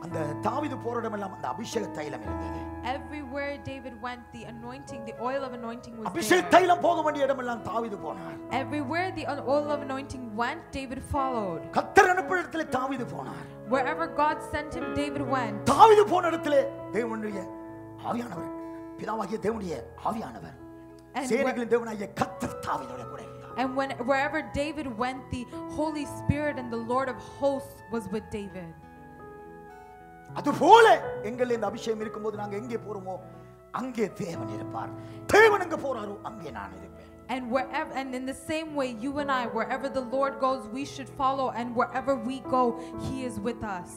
everywhere David went, the anointing, the oil of anointing was there. Everywhere the oil of anointing went, David followed. Wherever God sent him, David went. And wherever David went, the Holy Spirit and the Lord of hosts was with David. And in the same way, you and I, wherever the Lord goes, we should follow, and wherever we go, He is with us.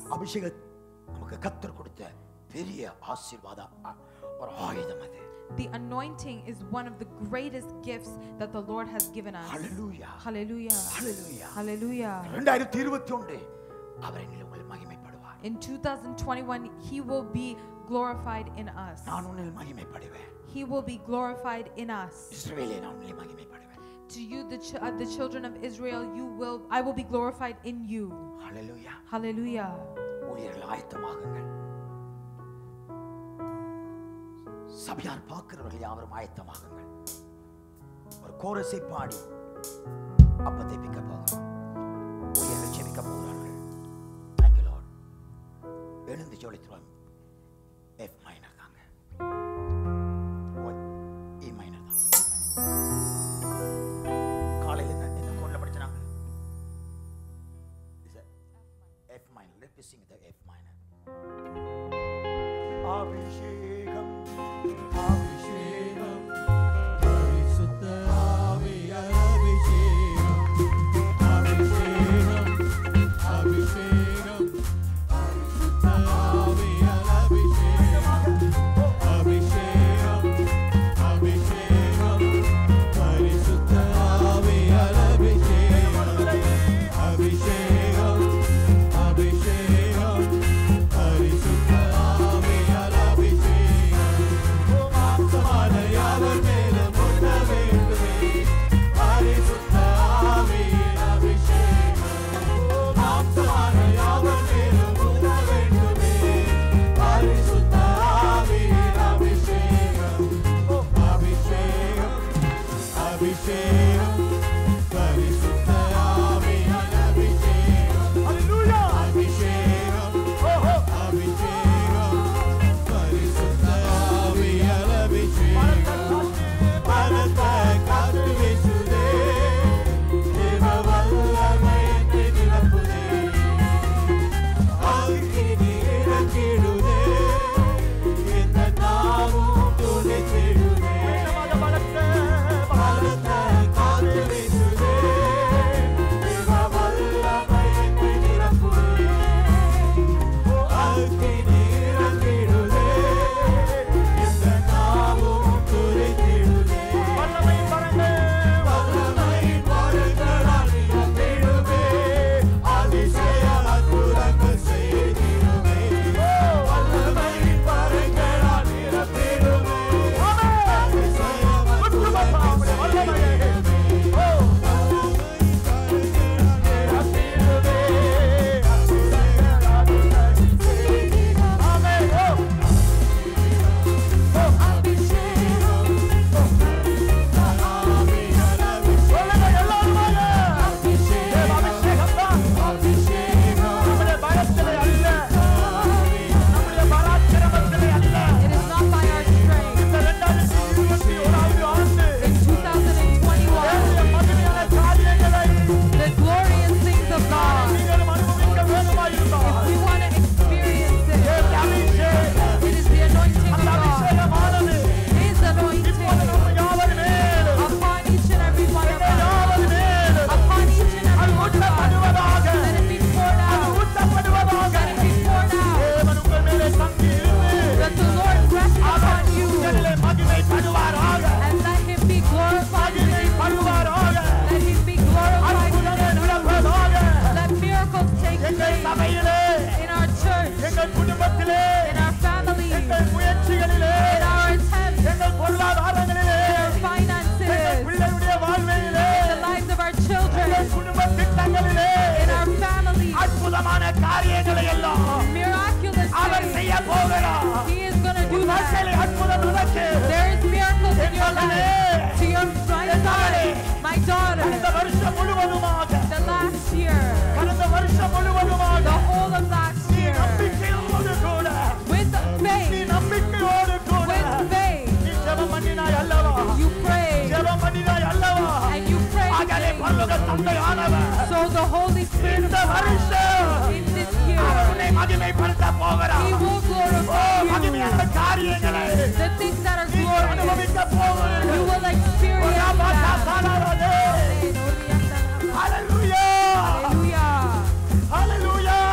The anointing is one of the greatest gifts that the Lord has given us. Hallelujah. Hallelujah. Hallelujah. Hallelujah. In 2021, He will be glorified in us. He will be glorified in us. To you, the children of Israel, I will be glorified in you. Hallelujah. Hallelujah. Thank you, Lord. F minor. E minor. F minor. Let me sing the F minor. Abhishekam, Parishuddha Abhishekam, Abhishekam, Abhishekam, Parishuddha Abhishekam. my daughter, the last year, the whole of last year, with faith, you pray, and you pray today. So the Holy Spirit of God in this year, He will glorify you. The things that are glorious, you will experience that. Hallelujah! Hallelujah! Hallelujah!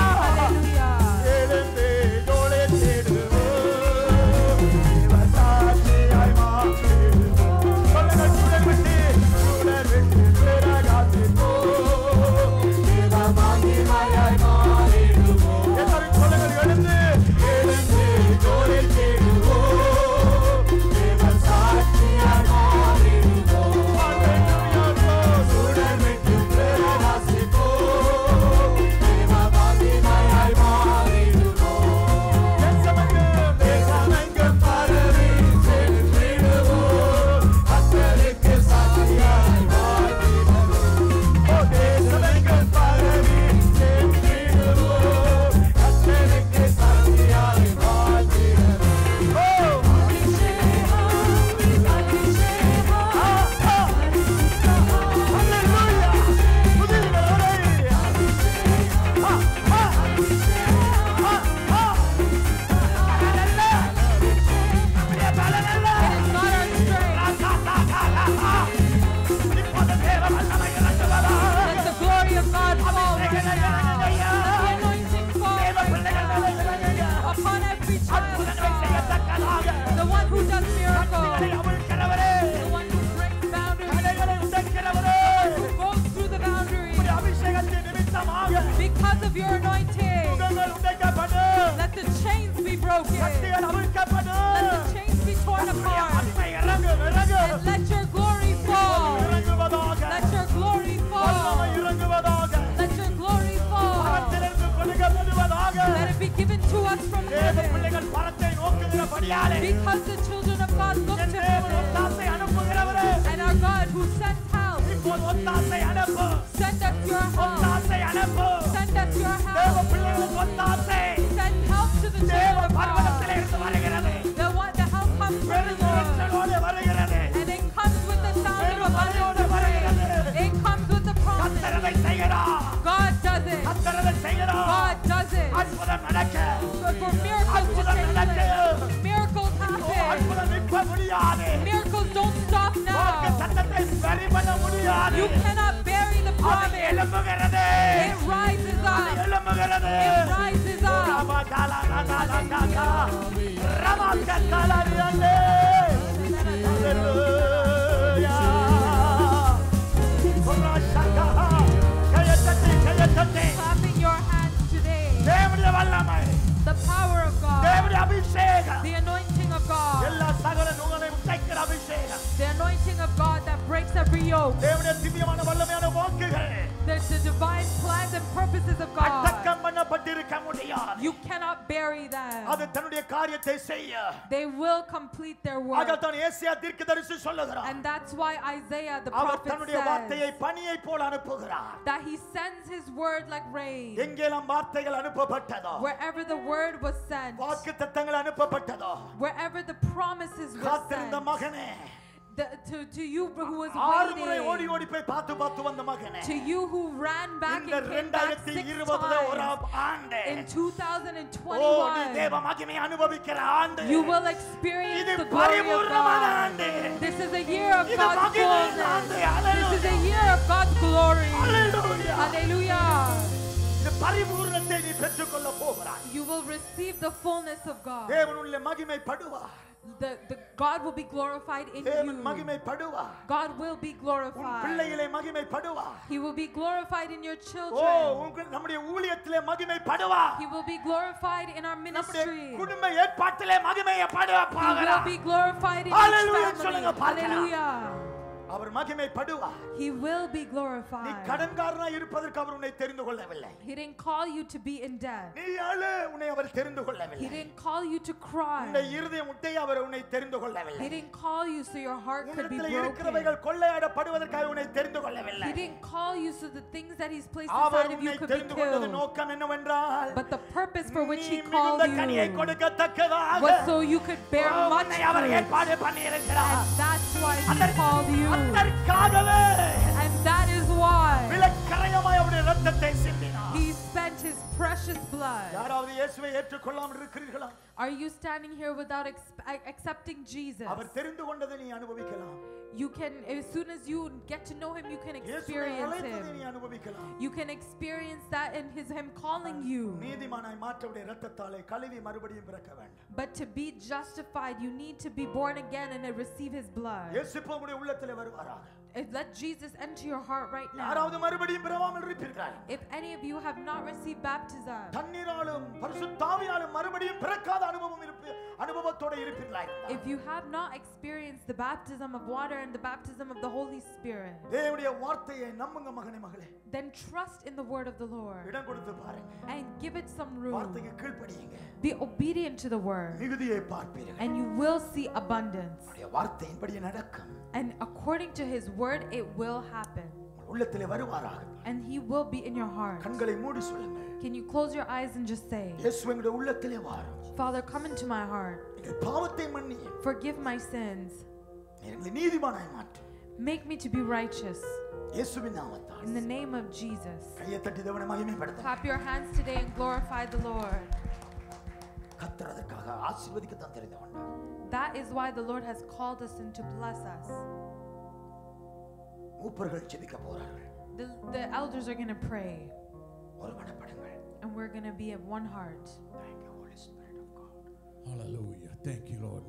Because the children of God look to Him and our God who sends help, send us your help, send us your help, send help to the children of God. The help comes from the Lord, and it comes with the sound of abundant praise. It comes with the promise. God does it. God does it. For miracles to take place. Miracles don't stop now. You cannot bury the promise. It rises up. It rises up. Clapping your hands today. The power of God. The anointing of God. The anointing of God that breaks every yoke. The divine plans and purposes of God. You cannot bury them. They will complete their work. And that's why Isaiah the prophet says that he sends his word like rain. Wherever the word was sent, wherever the promises were sent, to you who was waiting, to you who ran back and came back 6 times, in 2021, you will experience the glory of God. This is a year of God's glory. This is a year of God's glory. Hallelujah. Hallelujah. You will receive the fullness of God. The God will be glorified in you. God will be glorified. He will be glorified in your children. He will be glorified in our ministry. He will be glorified in your family. Hallelujah. Our மகிமைப்படுவார். He will be glorified. நீ கடன்காரனாய் இருப்பதற்கு அவர் உன்னை தெரிந்து கொள்ளவில்லை. He didn't call you to be in debt. நீ அழு உன்னை அவர் தெரிந்து கொள்ளவில்லை. He didn't call you to cry. உன்னை இருதயம் உட்டை அவர் உன்னை தெரிந்து கொள்ளவில்லை. He didn't call you so your heart could be broken. உன்னை இருக்கிறவைகள் கொள்ளையாடப்படுவதற்காக உன்னை தெரிந்து கொள்ளவில்லை. He didn't call you so the things that he's placed inside of you could be killed. But the purpose for which he called you was so you could bear much fruit. And that's why he called you. And that is why he spent his precious blood. Are you standing here without accepting Jesus? You can, as soon as you get to know him, you can experience him. You can experience that in him calling you. But to be justified, you need to be born again and receive his blood. Let Jesus enter your heart right now. If any of you have not received baptism, if you have not experienced the baptism of water and the baptism of the Holy Spirit, then trust in the word of the Lord and give it some room. Be obedient to the word and you will see abundance. And according to his word, it will happen. And he will be in your heart. Can you close your eyes and just say, Father, come into my heart. Forgive my sins. Make me to be righteous. In the name of Jesus. Clap your hands today and glorify the Lord. That is why the Lord has called us and to bless us. The elders are going to pray. And we're going to be of one heart. Thank you, Holy Spirit of God. Hallelujah. Thank you, Lord.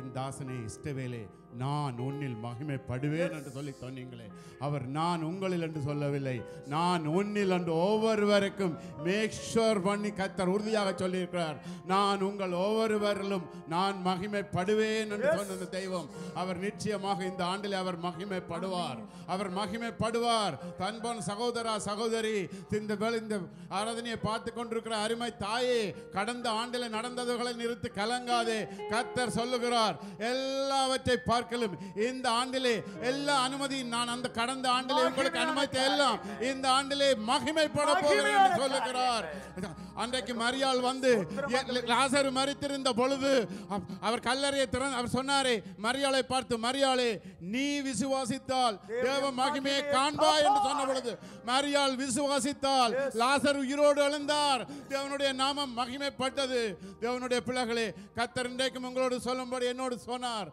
என் தாசனை இஷ்டவேலே நான் உன்னில் மகிமைப்படுவேன் என்று சொல்லி சொன்னீங்களே, அவர் நான் உங்களில் என்று சொல்லவில்லை, நான் உன்னில் என்று ஒவ்வொருவருக்கும் மேக் ஷோர் பண்ணி கர்த்தர் உறுதியாக சொல்லியிருக்கிறார். நான் உங்கள் ஒவ்வொருவரிலும் நான் மகிமைப்படுவேன் என்று சொன்ன தெய்வம் அவர் நிச்சயமாக இந்த ஆண்டிலே அவர் மகிமைப்படுவார். அவர் மகிமைப்படுவார். தன்போன் சகோதரா சகோதரி, இந்த ஆராதனையை பார்த்து கொண்டிருக்கிற அருமை தாயே, கடந்த ஆண்டிலே நடந்ததுகளை நிறுத்து கலங்காதே. கர்த்தர் சொல்லுகிறார், எல்லாவற்றை பார்க்கலும் இந்த ஆண்டிலே எல்லா அனுமதியும் நான் அந்த கடந்த ஆண்டிலே உங்களுக்கு அனுமதி எல்லாம் இந்த ஆண்டிலே மகிமைப்பட போகிறேன் என்று சொல்லுகிறார். அன்றைக்கு மரியாள் வந்து லாசரு மரித்திருந்த பொழுது அவர் கல்லறையை திறந்து அவர் சொன்னாரே மரியாளை பார்த்து, மரியாளே நீ விசுவாசித்தால் தேவ மகிமையை காண்பாய் என்று சொன்ன பொழுது மரியாள் விசுவாசித்தால் லாசர் உயிரோடு எழுந்தார். தேவனுடைய நாமம் மகிமைப்பட்டது. தேவனுடைய பிள்ளைகளே, கர்த்தர் இன்றைக்கும் உங்களோடு சொல்லும்படி என்னோடு சொன்னார்.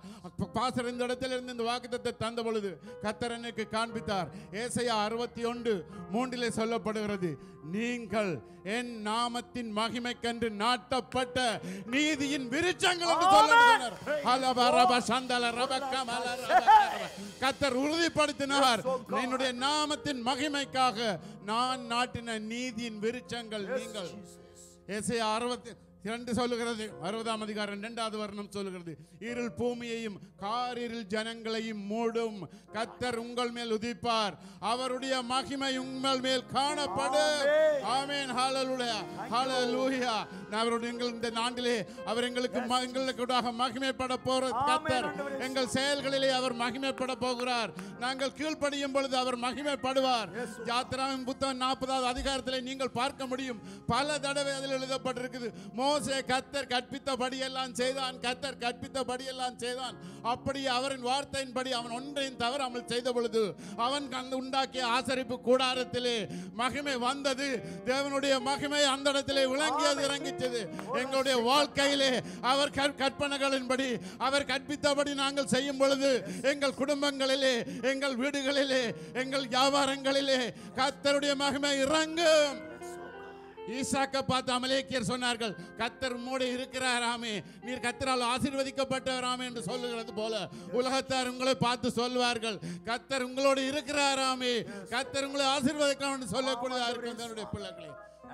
பாசர் இந்த இடத்திலிருந்து இந்த வாக்குத்தத்தை தந்த பொழுது கர்த்தர் எனக்கு காண்பித்தார். ஏசாயா 61:3 சொல்லப்படுகிறது, நீங்கள் என் நாமத்தின் மகிமைக்கென்று நாட்டப்பட்ட நீதியின் விருட்சங்கள் என்று சொல்லப்படுகிறார். கர்த்தர் உறுதிப்படுத்தினார், என்னுடைய நாமத்தின் மகிமைக்காக நான் நாட்டின நீதியின் விருட்சங்கள் நீங்கள். ஏசாயா 62 சொல்லுகிறது, 60:2 சொல்லுகிறது, இருள் பூமியையும் காரிருள் ஜனங்களையும் மூடும். கர்த்தர் உங்கள் மேல் உதிப்பார், அவருடைய மகிமை உங்கள் மேல் காணப்படும். ஆமென். ஹல்லேலூயா, ஹல்லேலூயா. இந்த நாண்டிலே அவர் எங்களுக்கு மகிமைப்பட போற கர்த்தர் எங்கள் செயல்களிலே அவர் மகிமைப்பட போகிறார். நாங்கள் கீழ்ப்படியும் பொழுது அவர் மகிமைப்படுவார். யாத்திராவின் புத்தகம் 40வது அதிகாரத்திலே நீங்கள் பார்க்க முடியும். பல தடவை அதில் எழுதப்பட்டிருக்குது, கர்த்தர் கற்பித்தபடியெல்லாம் செய்தான், கர்த்தர் கற்பித்தபடியெல்லாம் செய்தான். அப்படி அவரின் வார்த்தையின்படி அவன் ஒன்றையும் தவறாமல் செய்த பொழுது அவன் உண்டாக்கிய ஆசரிப்பு கூடாரத்திலே மகிமை வந்தது. தேவனுடைய மகிமை அந்த இடத்திலே விளங்கியது, இறங்கிச்சது. எங்களுடைய வாழ்க்கையிலே அவர் கற்பனைகளின்படி அவர் கற்பித்தபடி நாங்கள் செய்யும் பொழுது எங்கள் குடும்பங்களிலே, எங்கள் வீடுகளிலே, எங்கள் வியாபாரங்களிலே கர்த்தருடைய மகிமை இறங்கும். ஈசாக்கை பார்த்து அமலேக்கியர் சொன்னார்கள், கர்த்தர் உம்மோடு இருக்கிறாராமே, நீர் கர்த்தரால் ஆசீர்வதிக்கப்பட்டவராமே என்று சொல்லுகிறது போல உலகத்தார் உங்களை பார்த்து சொல்வார்கள், கர்த்தர் உங்களோடு இருக்கிறாராமே, கர்த்தர் உங்களை ஆசீர்வதிக்கலாம் என்று சொல்லக்கூடியதாக இருக்கிறது. என்னுடைய பிள்ளைகளை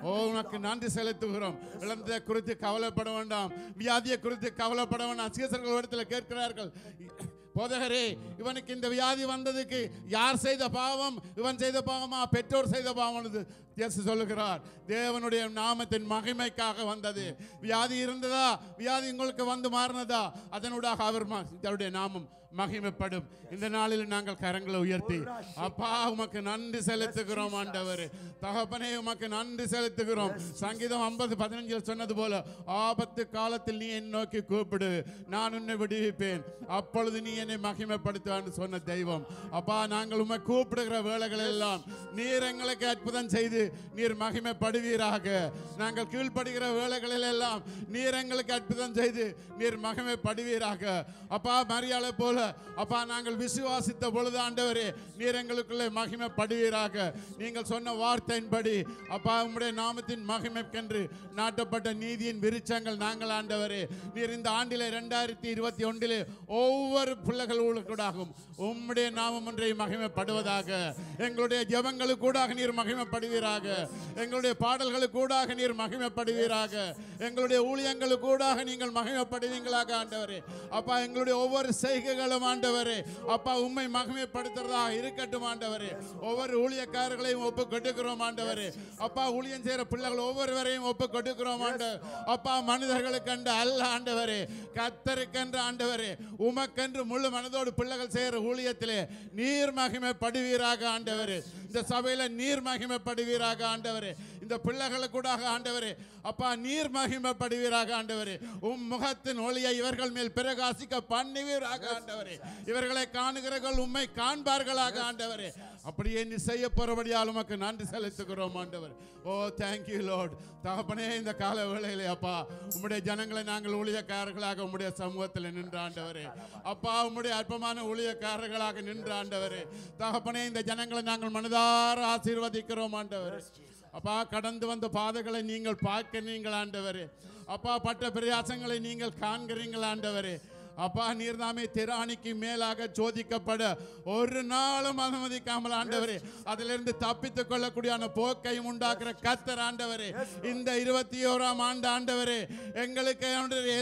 ஓ உனக்கு நன்றி செலுத்துகிறோம். இழந்த குறித்து கவலைப்பட வேண்டாம், வியாதியை குறித்து கவலைப்பட வேண்டாம். சீசர்கள் இடத்துல கேட்கிறார்கள், போதகரே இவனுக்கு இந்த வியாதி வந்ததுக்கு யார் செய்த பாவம்? இவன் செய்த பாவமா பெற்றோர் செய்த பாவம்? இயேசு சொல்லுகிறார், தேவனுடைய நாமத்தின் மகிமைக்காக வந்தது. வியாதி இருந்ததா? வியாதி உங்களுக்கு வந்து மாறினதா? அதனூடாக அவர் தன்னுடைய நாமம் மகிமைப்படும். இந்த நாளில் நாங்கள் கரங்களை உயர்த்தி அப்பா உமக்கு நன்றி செலுத்துகிறோம். ஆண்டவர் தகப்பனே உமக்கு நன்றி செலுத்துகிறோம். சங்கீதம் 50:15 சொன்னது போல, ஆபத்து காலத்தில் நீ என்னை நோக்கி கூப்பிடு, நான் உன்னை விடுவிப்பேன், அப்பொழுது நீ என்னை மகிமைப்படுத்துவான்னு சொன்ன தெய்வம் அப்பா, நாங்கள் உம்மை கூப்பிடுகிற வேலைகள் எல்லாம் நீர் எங்களுக்கு அற்புதம் செய்து நீர் மகிமைப்படுவீராக. நாங்கள் கீழ்ப்படுகிற வேலைகளில் எல்லாம் நீர் எங்களுக்கு அற்புதம் செய்து நீர் மகிமைப்படுவீராக. அப்பா மரியாதை போல அப்பா நாங்கள் விசுவாசித்த பொழுது ஆண்டவரே நீர் எங்களுக்குள்ளே மகிமைப்படுவீராக. நீங்கள் சொன்ன வார்த்தையின்படி அப்பா உம்முடைய நாமத்தின் மகிமைக்கென்று நாட்டப்பட்ட நீதியின் விருட்சங்கள் நாங்கள் ஆண்டவரே. நீர் இந்த ஆண்டிலே 2021 ஒவ்வொரு பிள்ளைகள் ஊழக்கூடாகும் உம்முடைய நாமம் ஒன்றை மகிமைப்படுவதாக. எங்களுடைய ஜெபங்களுக்கூடாக நீர் மகிமைப்படுவீராக, எங்களுடைய பாடல்களுக்கூடாக நீர் மகிமைப்படுவீராக, எங்களுடைய ஊழியங்களுக்கூடாக நீங்கள் மகிமைப்படுவீங்களாக ஆண்டவரே. அப்பா எங்களுடைய ஒவ்வொரு செய்கைகளும் ஆண்டவரே அப்பா உம்மை மகிமைப்படுத்துறதாக இருக்கட்டும் ஆண்டவரே. ஒவ்வொரு ஊழியக்காரர்களையும் ஒப்பு கொடுக்கிறோம் ஆண்டவரே. அப்பா ஊழியம் செய்கிற பிள்ளைகள் ஒவ்வொருவரையும் ஒப்பு கொடுக்கிறோம் ஆண்டவர் அப்பா. மனிதர்களுக்கு என்று அல்ல ஆண்டவரே, கர்த்தருக்கென்று ஆண்டவரே உமக்கென்று முழு மனதோடு பிள்ளைகள் செய்கிற ஊழியத்திலே நீர் மகிமைப்படுவீராக ஆண்டவரே. இந்த சபையில நீர் மகிமைப்படுவீராக ஆண்டவரே. இந்த பிள்ளைகளுக்குடாக ஆண்டவரே அப்பா நீர் மகிமைப்படுவீராக ஆண்டவரே. உம் முகத்தின் ஒளியை இவர்கள் மேல் பிரகாசிக்க பண்ணுவீராக ஆண்டவரே. இவர்களை காணுகிறவர்கள் உம்மை காண்பார்களாக ஆண்டவரே. அப்படியே நீ செய்ய போறபடியால் உமக்கு நன்றி செலுத்துகிறோம் ஆண்டவர். Oh thank you lord. தகப்பனே இந்த கால வேளையிலே அப்பா உம்முடைய ஜனங்களை நாங்கள் ஊழியக்காரர்களாக உம்முடைய சமூகத்தில் நின்ற ஆண்டவரே அப்பா உம்முடைய அற்பமான ஊழியக்காரர்களாக நின்ற ஆண்டவரே தகப்பனே இந்த ஜனங்களை நாங்கள் மனதார ஆசீர்வதிக்கிறோம் ஆண்டவரே அப்பா. கடந்து வந்த பாதைகளை நீங்கள் பார்க்கிறீங்கள் ஆண்டவரே அப்பா, பட்ட பிரயாசங்களை நீங்கள் காண்கிறீங்கள் ஆண்டவரே அப்பா. நீர்தாமே திராணிக்கு மேலாக சோதிக்கப்பட ஒரு நாளும் அனுமதிக்காமல் ஆண்டவரே அதிலிருந்து தப்பித்துக் கொள்ளக்கூடிய போக்கையும் உண்டாக்குற கர்த்தர் ஆண்டவரே இந்த 21ஆம் ஆண்டு ஆண்டவரே எங்களுக்கு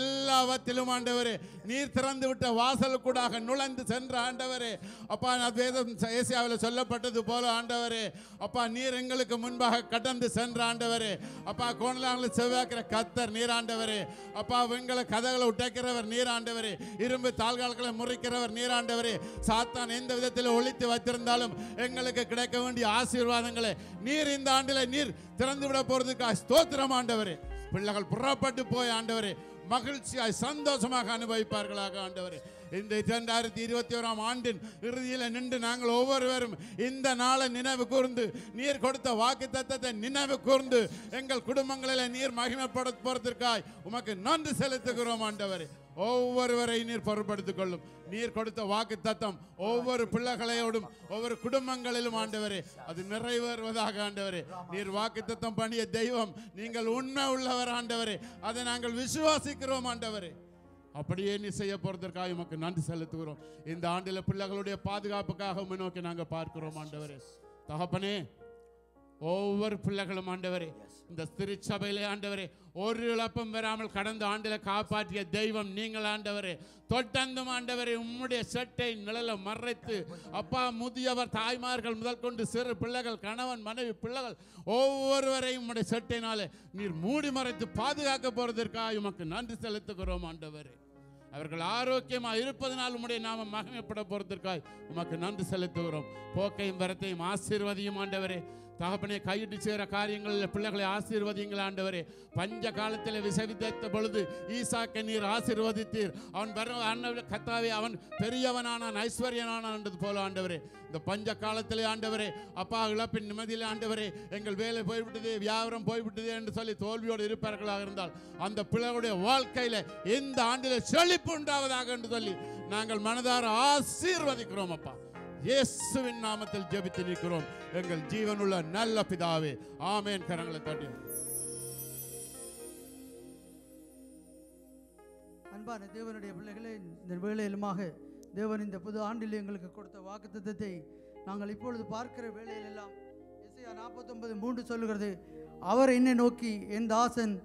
எல்லாவற்றிலும் ஆண்டவரே நீர் திறந்து விட்ட வாசலுக்கூடாக நுழைந்து சென்ற ஆண்டவரே அப்பா. வேதம் ஏசாயாவில் சொல்லப்பட்டது போல ஆண்டவரே அப்பா நீர் எங்களுக்கு முன்பாக கடந்து சென்ற ஆண்டவரே அப்பா. கோணலாங்களை செவ்வாக்கிற கர்த்தர் நீராண்டவரே அப்பா. எங்களை கதைகளை உடைக்கிறவர் நீராண்டவரே. இரும்பு தாழ்கால்களை முறிக்கிறவர் நீராண்டவரே. சாத்தான் எந்த விதத்தில் ஒழித்து வைத்திருந்தாலும் எங்களுக்கு கிடைக்க வேண்டிய ஆசீர்வாதங்களை நீர் இந்த ஆண்டில் நீர் திறந்து விட போறதுக்கு ஸ்தோத்திரம் ஆண்டவரே. பிள்ளைகள் புறப்பட்டு போய் ஆண்டவரே மகிழ்ச்சியாய் சந்தோஷமாக அனுபவிப்பார்களாக ஆண்டவரே. இந்த 2021ஆம் ஆண்டின் இறுதியில் நின்று நாங்கள் ஒவ்வொருவரும் இந்த நாளை நினைவு கூர்ந்து நீர் கொடுத்த வாக்கு தத்தத்தை நினைவு கூர்ந்து எங்கள் குடும்பங்களில் நீர் மகிமைப்பட போறதற்காய் உமக்கு நன்றி செலுத்துகிறோம் ஆண்டவரே. ஒவ்வொருவரை நீர் பொருட்படுத்திக் கொள்ளும். நீர் கொடுத்த வாக்கு தத்தம் ஒவ்வொரு பிள்ளைகளையோடும் ஒவ்வொரு குடும்பங்களிலும் ஆண்டவரே அது நிறைவேறுவதாக ஆண்டவரே. நீர் வாக்கு தத்தம் பண்ணிய தெய்வம், நீங்கள் உண்மை உள்ளவர் ஆண்டவரே, அதை நாங்கள் விசுவாசிக்கிறோம் ஆண்டவரே. அப்படியே நீ செய்ய போறதற்காக உமக்கு நன்றி செலுத்துகிறோம். இந்த ஆண்டில் பிள்ளைகளுடைய பாதுகாப்புக்காக முன்னோக்கி நாங்கள் பார்க்கிறோம் ஆண்டவரே. தகப்பனே ஒவ்வொரு பிள்ளைகளும் ஆண்டவரே இந்த திருச்சபையிலே ஆண்டவரே ஒரு இழப்பும் பெறாமல் கடந்த ஆண்டில் காப்பாற்றிய தெய்வம் நீங்கள் ஆண்டவரே. தொடர்ந்தும் ஆண்டவரே உம்முடைய செட்டை நிழலை மறைத்து அப்பா முதியவர் தாய்மார்கள் முதல் கொண்டு சிறு பிள்ளைகள் கணவன் மனைவி பிள்ளைகள் ஒவ்வொருவரையும் உம்முடைய செட்டையினாலே நீர் மூடி மறைத்து பாதுகாக்க போறதற்காக உமக்கு நன்றி செலுத்துகிறோம் ஆண்டவரே. அவர்கள் ஆரோக்கியமாக இருப்பதனால் உம்முடைய நாம மகிமைப்பட போறதற்காய் உமக்கு நன்றி செலுத்துகிறோம். போக்கையும் வரத்தையும் ஆசீர்வதியும் ஆண்டவரே. தகப்பனே கையிட்டு செய்கிற காரியங்களில் பிள்ளைகளை ஆசீர்வதிங்கள் ஆண்டவரே. பஞ்ச காலத்தில் விசவித்த பொழுது ஈசாக்கை நீர் ஆசீர்வதித்தீர். அவன் வர கத்தாவே அவன் பெரியவனானான் ஐஸ்வர்யனானது போல ஆண்டவரே. இந்த பஞ்ச காலத்திலே ஆண்டவரே அப்பா இழப்பின் நிம்மதியில் ஆண்டவரே எங்கள் வேலை போய்விட்டது வியாபாரம் போய்விட்டது என்று சொல்லி தோல்வியோடு இருப்பார்களாக இருந்தால் அந்த பிள்ளைகளுடைய வாழ்க்கையில் இந்த ஆண்டிலே செழிப்பு உண்டாவதாக என்று சொல்லி நாங்கள் மனதார ஆசீர்வதிக்கிறோம் அப்பா. இயேசுவின் நாமத்தில் ஜெபித்து நிற்கிறோம் எங்கள் ஜீவனுள்ள நல்ல பிதாவே. ஆமேன். கரங்களை தட்டி அன்பான தேவனுடைய பிள்ளைகளே, இந்த வேளையிலுமாக தேவன் இந்த புது ஆண்டில் எங்களுக்கு கொடுத்த வாக்குத்தத்தத்தை நாங்கள் இப்பொழுது பார்க்கிற வேளையிலெல்லாம் எஸ்ஐயா 49:3 சொல்கிறது, அவர் என்னை நோக்கி என் தாசன்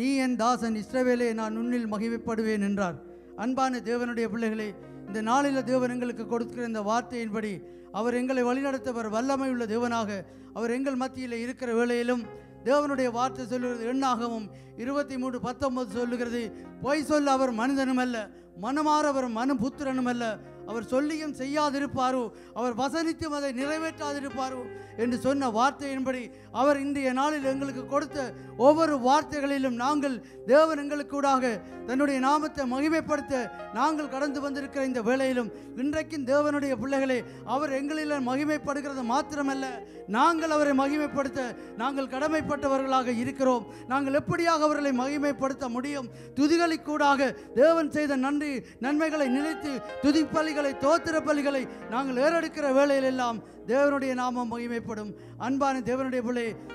நீ என் தாசன் இஸ்ரவேலே நான் உன்னில் மகிமைப்படுவேன் என்றார். அன்பான தேவனுடைய பிள்ளைகளே, இந்த நாளில் தேவன் எங்களுக்கு கொடுக்கிற இந்த வார்த்தையின்படி அவர் எங்களை வழிநடத்தவர் வல்லமை உள்ள தேவனாக அவர் எங்கள் மத்தியில் இருக்கிற வேளையிலும் தேவனுடைய வார்த்தை சொல்லுகிறது. எண்ணாகவும் 23:19 சொல்லுகிறது, பொய் சொல்ல அவர் மனிதனும் அல்ல, மனமாற அவர் மனு புத்திரனும் அல்ல, அவர் சொல்லியும் செய்யாதிருப்பாரோ, அவர் வசனித்தும் அதை நிறைவேற்றாதிருப்பாரோ என்று சொன்ன வார்த்தையின்படி அவர் இன்றைய நாளில் எங்களுக்கு கொடுத்த ஒவ்வொரு வார்த்தைகளிலும் நாங்கள் தேவன் எங்களுக்கூடாக தன்னுடைய நாமத்தை மகிமைப்படுத்த நாங்கள் கடந்து வந்திருக்கிற இந்த வேளையிலும் இன்றைக்கும் தேவனுடைய பிள்ளைகளே அவர் எங்களில் மகிமைப்படுகிறது மாத்திரமல்ல, நாங்கள் அவரை மகிமைப்படுத்த நாங்கள் கடமைப்பட்டவர்களாக இருக்கிறோம். நாங்கள் எப்படியாக அவர்களை மகிமைப்படுத்த முடியும்? துதிகளுக்கூடாக தேவன் செய்த நன்றி நன்மைகளை நினைத்து துதிப்பலிகள் தோத்திர பலிகளை நாங்கள் ஏறெடுக்கிற வேளையில் எல்லாம் தேவனுடைய நாமம் மகிமைப்படும். அன்பான தேவனுடைய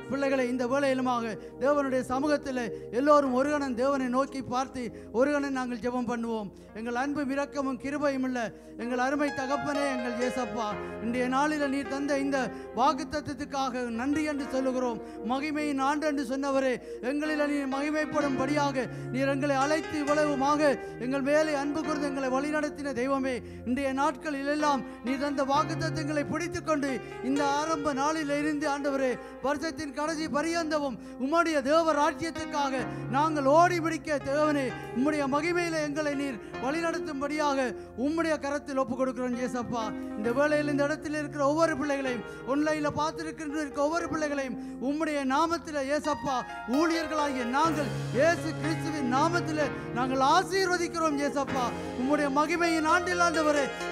பிள்ளைகளை, இந்த வேளையிலுமாக தேவனுடைய சமூகத்தில் எல்லோரும் ஒருகணன் தேவனை நோக்கி பார்த்து ஒருகணன் நாங்கள் ஜெபம் பண்ணுவோம். எங்கள் அன்பு இரக்கமும் கிருபையும் உள்ள எங்கள் அருமை தகப்பனே, எங்கள் இயேசப்பா, இன்றைய நாளில் நீர் தந்த இந்த வாக்குத்தத்தத்துக்காக நன்றி என்று சொல்லுகிறோம். மகிமையின் ஆண்டு என்று சொன்னவரே, எங்களில் நீர் மகிமைப்படும்படியாக நீர் எங்களை அழைத்து இவ்வளவுமாக எங்கள் மேலே அன்பு கூர்ந்து எங்களை வழிநடத்தின தெய்வமே, இன்றைய நாட்களில் எல்லாம் நீர் தந்த வாக்குத்தத்தங்களை பிடித்துக் கொண்டு இந்த ஆரம்ப நாளில் இருந்து ஆண்டவரே வருஷத்தின் கடைசி பரியந்தமும் உம்முடைய தேவ ராஜ்யத்துக்காக நாங்கள் ஓடி பிடிக்க தேவனே உம்முடைய மகிமையில எங்களை நீர் வழிநடத்தும்படியாக உம்முடைய கரத்தில் ஒப்புக் கொடுக்கிறோம் இயேசப்பா. இந்த வேளையில் இந்த இடத்தில் இருக்கிற ஒவ்வொரு பிள்ளைகளையும், ஆன்லைனில் பார்த்திருக்கின்ற ஒவ்வொரு பிள்ளைகளையும் உம்முடைய நாமத்தில் இயேசப்பா ஊழியர்களாகிய நாங்கள் இயேசு கிறிஸ்துவின் நாமத்தில் நாங்கள் ஆசீர்வதிக்கிறோம் இயேசப்பா. உம்முடைய மகிமையின் ஆண்டில்